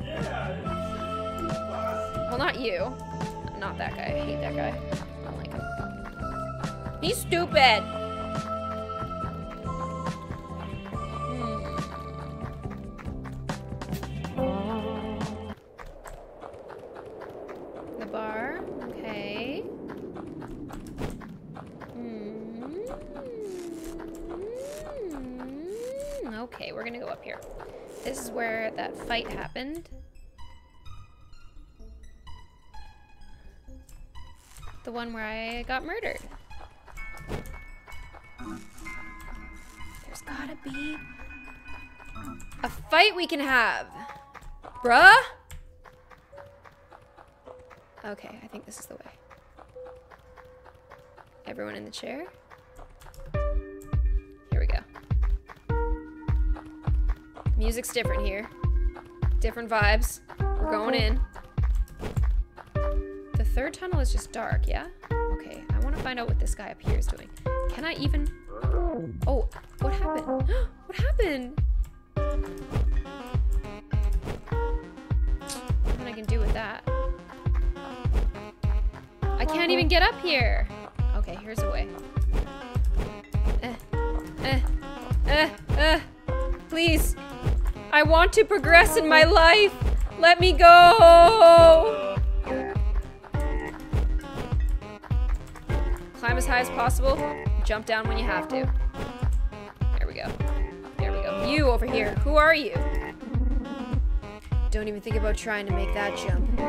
Yeah, well, not you. Not that guy. I hate that guy. I don't like him. He's stupid. The bar. Okay. Okay, we're gonna go up here. This is where that fight happened. The one where I got murdered. There's gotta be a fight we can have. Bruh? Okay, I think this is the way. Everyone in the chair? Here we go. Music's different here. Different vibes. We're going in. The third tunnel is just dark, yeah? Okay, I want to find out what this guy up here is doing. Can I even... Oh, what happened? What happened? Nothing I can do with that. I can't even get up here. Okay, here's a way. Please. I want to progress in my life. Let me go. Climb as high as possible. Jump down when you have to. There we go. There we go. You over here. Who are you? Don't even think about trying to make that jump.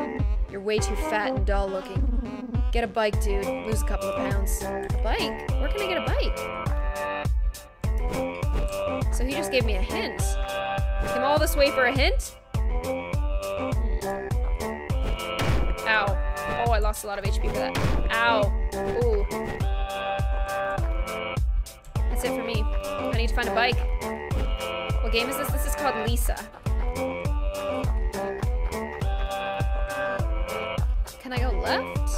You're way too fat and dull looking. Get a bike, dude. Lose a couple of pounds. A bike? Where can I get a bike? So he just gave me a hint. Came all this way for a hint? Ow. Oh, I lost a lot of HP for that. Ow. Ooh. That's it for me. I need to find a bike. What game is this? This is called Lisa. Can I go left?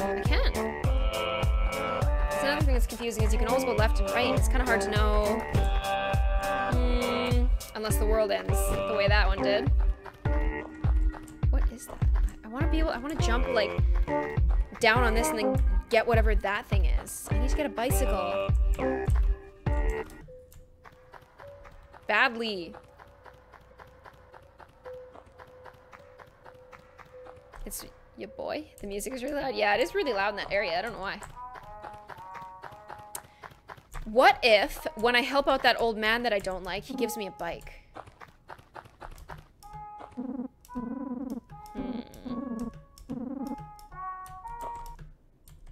I can. It's another thing that's confusing is you can always go left and right. It's kind of hard to know. Unless the world ends the way that one did. What is that? I want to jump like down on this and then get whatever that thing is. I need to get a bicycle. Badly. It's your boy. The music is really loud. Yeah, it is really loud in that area. I don't know why. What if when I help out that old man that I don't like, he gives me a bike?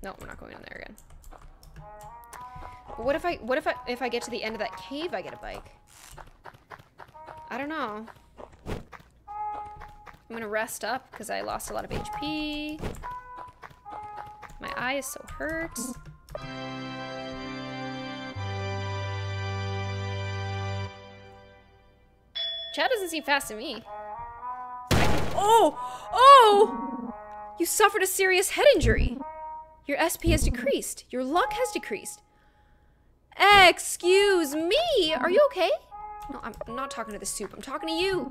No, we're not going in there again. But what if I get to the end of that cave, I get a bike? I don't know. I'm gonna rest up because I lost a lot of HP. My eye is so hurt. Chad doesn't seem fast to me. Oh! Oh! You suffered a serious head injury. Your SP has decreased. Your luck has decreased. Excuse me! Are you okay? No, I'm not talking to the soup. I'm talking to you.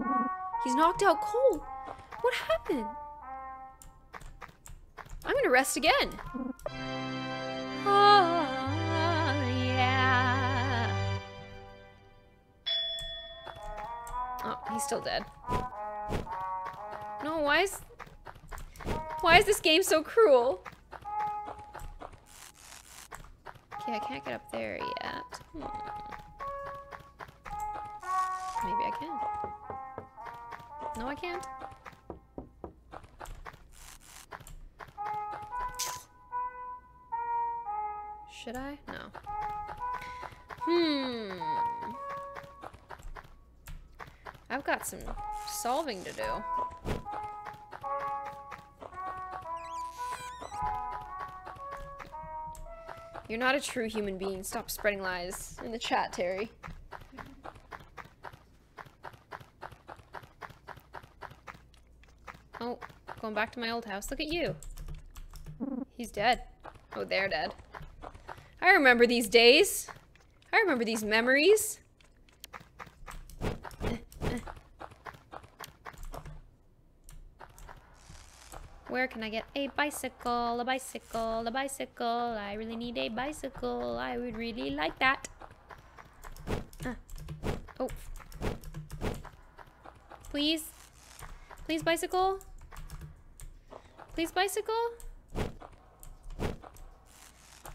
He's knocked out cold. What happened? I'm gonna rest again. Oh, yeah. Oh, he's still dead. No, why is this game so cruel? I can't get up there yet. Maybe I can. No, I can't. Should I? No. I've got some solving to do. You're not a true human being. Stop spreading lies in the chat, Terry. Oh, going back to my old house. Look at you. He's dead. Oh, they're dead. I remember these days. I remember these memories. Where can I get a bicycle, a bicycle, a bicycle? I really need a bicycle. I would really like that. Oh. Please? Please, bicycle? Please, bicycle?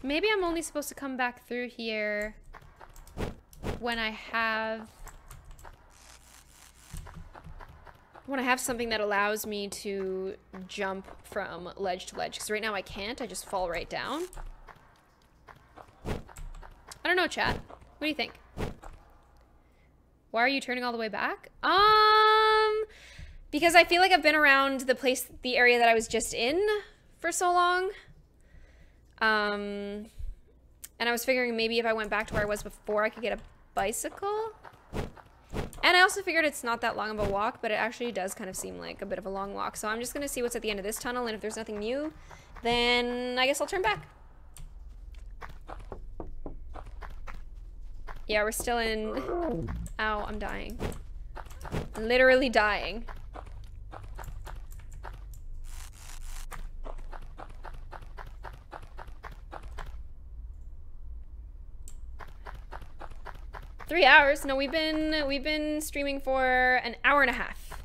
Maybe I'm only supposed to come back through here when I have... I want to have something that allows me to jump from ledge to ledge, because right now I can't. I just fall right down. I don't know, chat. What do you think? Why are you turning all the way back? Because I feel like I've been around the area that I was just in for so long. And I was figuring maybe if I went back to where I was before, I could get a bicycle. And I also figured it's not that long of a walk, but it actually does kind of seem like a bit of a long walk. So I'm just going to see what's at the end of this tunnel, and if there's nothing new, then I guess I'll turn back. Yeah, we're still in... Ow, I'm dying. Literally dying. Three hours? No, we've been streaming for an hour and a half.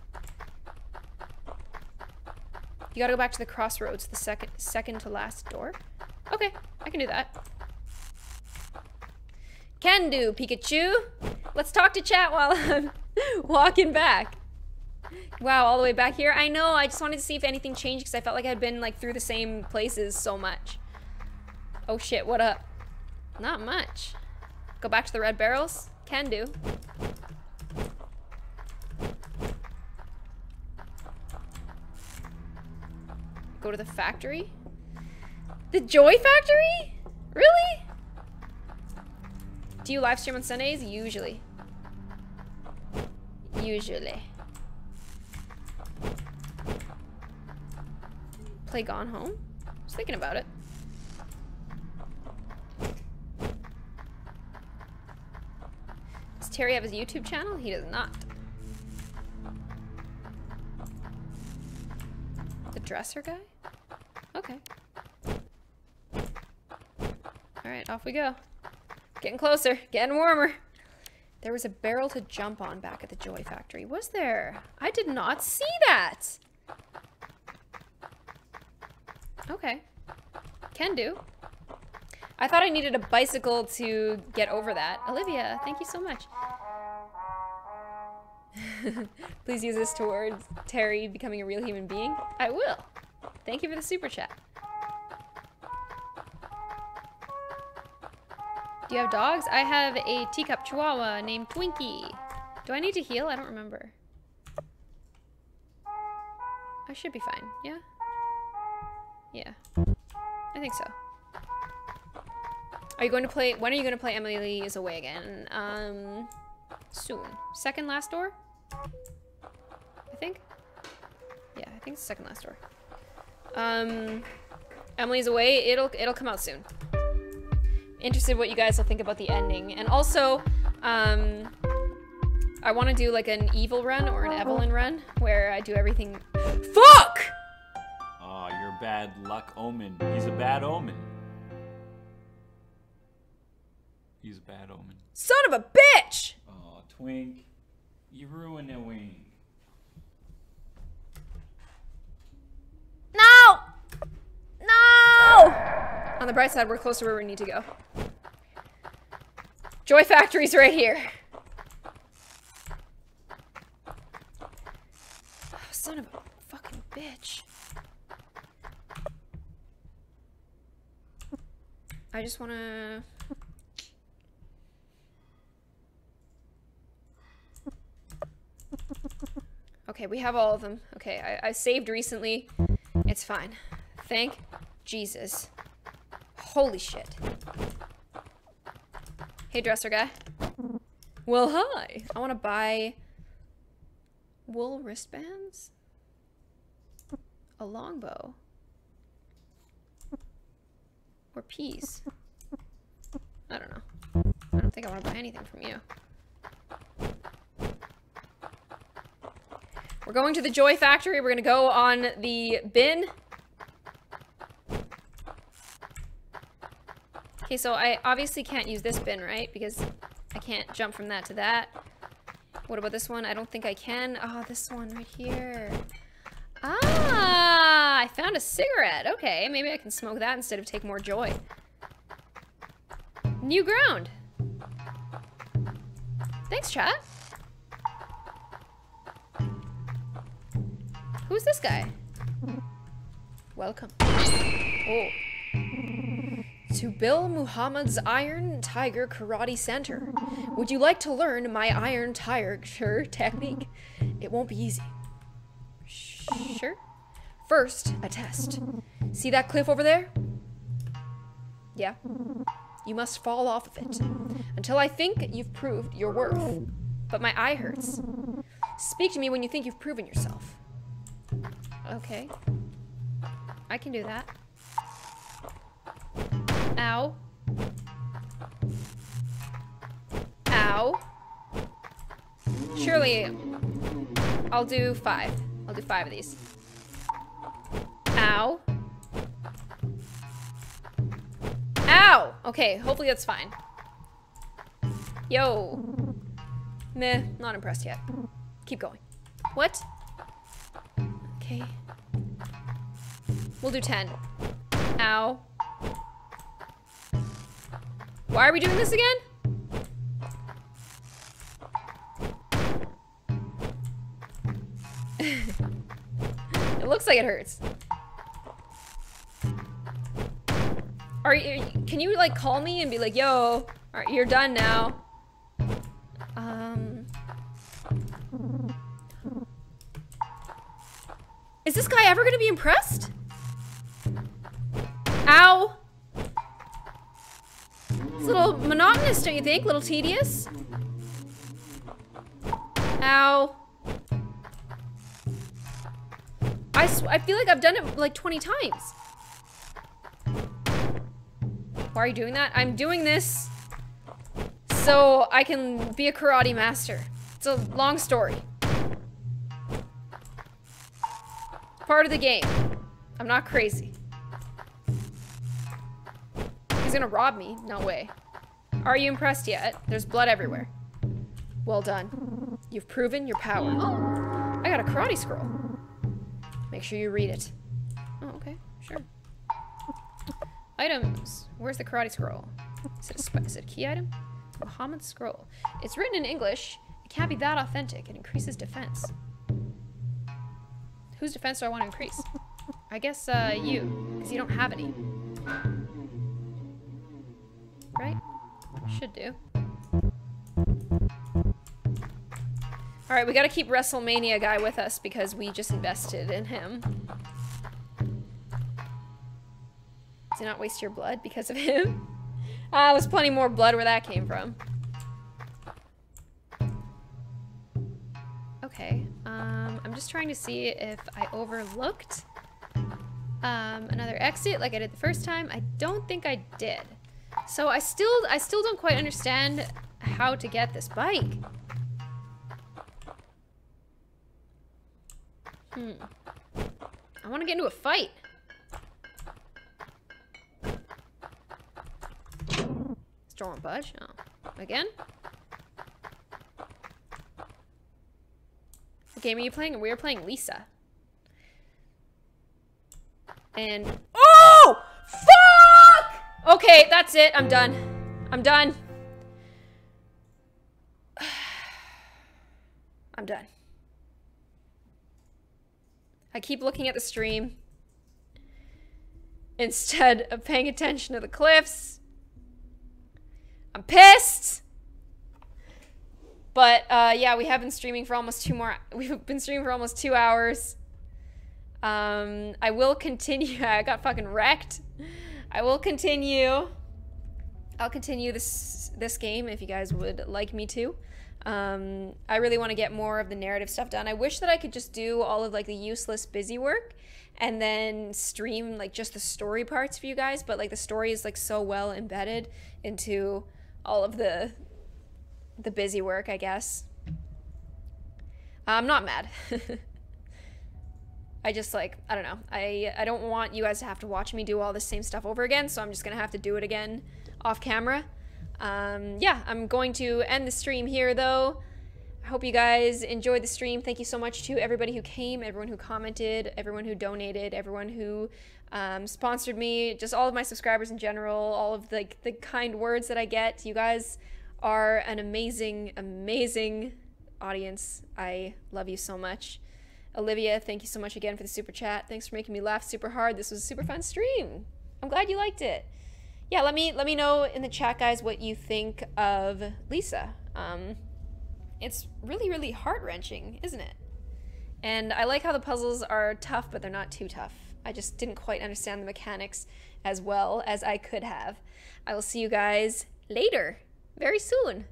You gotta go back to the crossroads, the second to last door. Okay, I can do that. Can do, Pikachu. Let's talk to chat while I'm walking back. Wow, all the way back here? I know, I just wanted to see if anything changed because I felt like I had been like through the same places so much. Oh shit, what up? Not much. Go back to the red barrels? Can do. Go to the factory? The Joy Factory? Really? Do you live stream on Sundays? Usually. Usually. Play Gone Home? I was thinking about it. Does Terry have his YouTube channel? He does not. The dresser guy? Okay. Alright, off we go. Getting closer, getting warmer. There was a barrel to jump on back at the Joy Factory. Was there? I did not see that! Okay. Can do. I thought I needed a bicycle to get over that. Olivia, thank you so much. Please use this towards Terry becoming a real human being. I will. Thank you for the super chat. Do you have dogs? I have a teacup chihuahua named Twinkie. Do I need to heal? I don't remember. I should be fine, yeah? Yeah, I think so. Are you going to play, when are you going to play Emily Lee is Away again? Soon. Second last door? I think? Yeah, I think it's second last door. Emily's Away, it'll come out soon. Interested what you guys will think about the ending. And also, I want to do like an evil run or an Evelyn run where I do everything. Fuck! Aw, you're bad luck omen. He's a bad omen. He's a bad omen. Son of a bitch! Aw, Twink. You ruined a wing. No! No! On the bright side, we're closer where we need to go. Joy Factory's right here. Oh, son of a fucking bitch. I just wanna... Okay, we have all of them. Okay, I saved recently. It's fine. Thank Jesus. Holy shit. Hey, dresser guy. Well, hi. I want to buy wool wristbands. A longbow. Or peas. I don't know. I don't think I want to buy anything from you. We're going to the Joy Factory. We're gonna go on the bin. Okay, so I obviously can't use this bin, right? Because I can't jump from that to that. What about this one? I don't think I can. Oh, this one right here. Ah, I found a cigarette. Okay, maybe I can smoke that instead of take more joy. New ground. Thanks, chat. Who's this guy? Welcome. Oh. To Bill Muhammad's Iron Tiger Karate Center. Would you like to learn my Iron Tiger technique? It won't be easy. Sure. First, a test. See that cliff over there? Yeah. You must fall off of it until I think you've proved your worth. But my eye hurts. Speak to me when you think you've proven yourself. Okay. I can do that. Ow. Ow. Surely, I'll do 5. I'll do 5 of these. Ow. Ow! Okay, hopefully that's fine. Yo. Meh, not impressed yet. Keep going. What? Okay. We'll do 10. Ow. Why are we doing this again? It looks like it hurts. Can you like call me and be like, yo, alright, you're done now. Is this guy ever gonna be impressed? Ow. It's a little monotonous, don't you think? A little tedious? Ow. I feel like I've done it like 20 times. Why are you doing that? I'm doing this so I can be a karate master. It's a long story. Part of the game. I'm not crazy. He's gonna rob me. No way. Are you impressed yet? There's blood everywhere. Well done. You've proven your power. Oh, I got a karate scroll. Make sure you read it. Oh, okay. Sure. Items. Where's the karate scroll? Is it a key item? Muhammad's scroll. It's written in English. It can't be that authentic. It increases defense. Whose defense do I want to increase? I guess you, because you don't have any. Right? Should do. All right, we got to keep WrestleMania guy with us because we just invested in him. Do not waste your blood because of him. Ah, there's plenty more blood where that came from. Okay, I'm just trying to see if I overlooked another exit like I did the first time. I don't think I did. So I still don't quite understand how to get this bike. I want to get into a fight. Storm budge? Oh. Again? What game are you playing? We are playing Lisa. And... Oh! Fuck! Okay, that's it. I'm done. I'm done. I'm done. I keep looking at the stream instead of paying attention to the cliffs. I'm pissed! But, yeah, we have been streaming for almost we've been streaming for almost 2 hours. I will continue. I got fucking wrecked. I will continue. I'll continue this game if you guys would like me to. I really want to get more of the narrative stuff done. I wish that I could just do all of, like, the useless busy work and then stream, like, just the story parts for you guys, but, like, the story is, like, so well embedded into all of the busy work, I guess. I'm not mad. I just, like, I don't know. I don't want you guys to have to watch me do all the same stuff over again, so I'm just gonna have to do it again off camera. Yeah, I'm going to end the stream here, though. I hope you guys enjoyed the stream. Thank you so much to everybody who came, everyone who commented, everyone who donated, everyone who sponsored me, just all of my subscribers in general, all of the kind words that I get. You guys are an amazing, amazing audience. I love you so much. Olivia, thank you so much again for the super chat. Thanks for making me laugh super hard. This was a super fun stream. I'm glad you liked it. Yeah, let me know in the chat, guys, what you think of Lisa. It's really, really heart-wrenching, isn't it? And I like how the puzzles are tough, but they're not too tough. I just didn't quite understand the mechanics as well as I could have. I will see you guys later, very soon.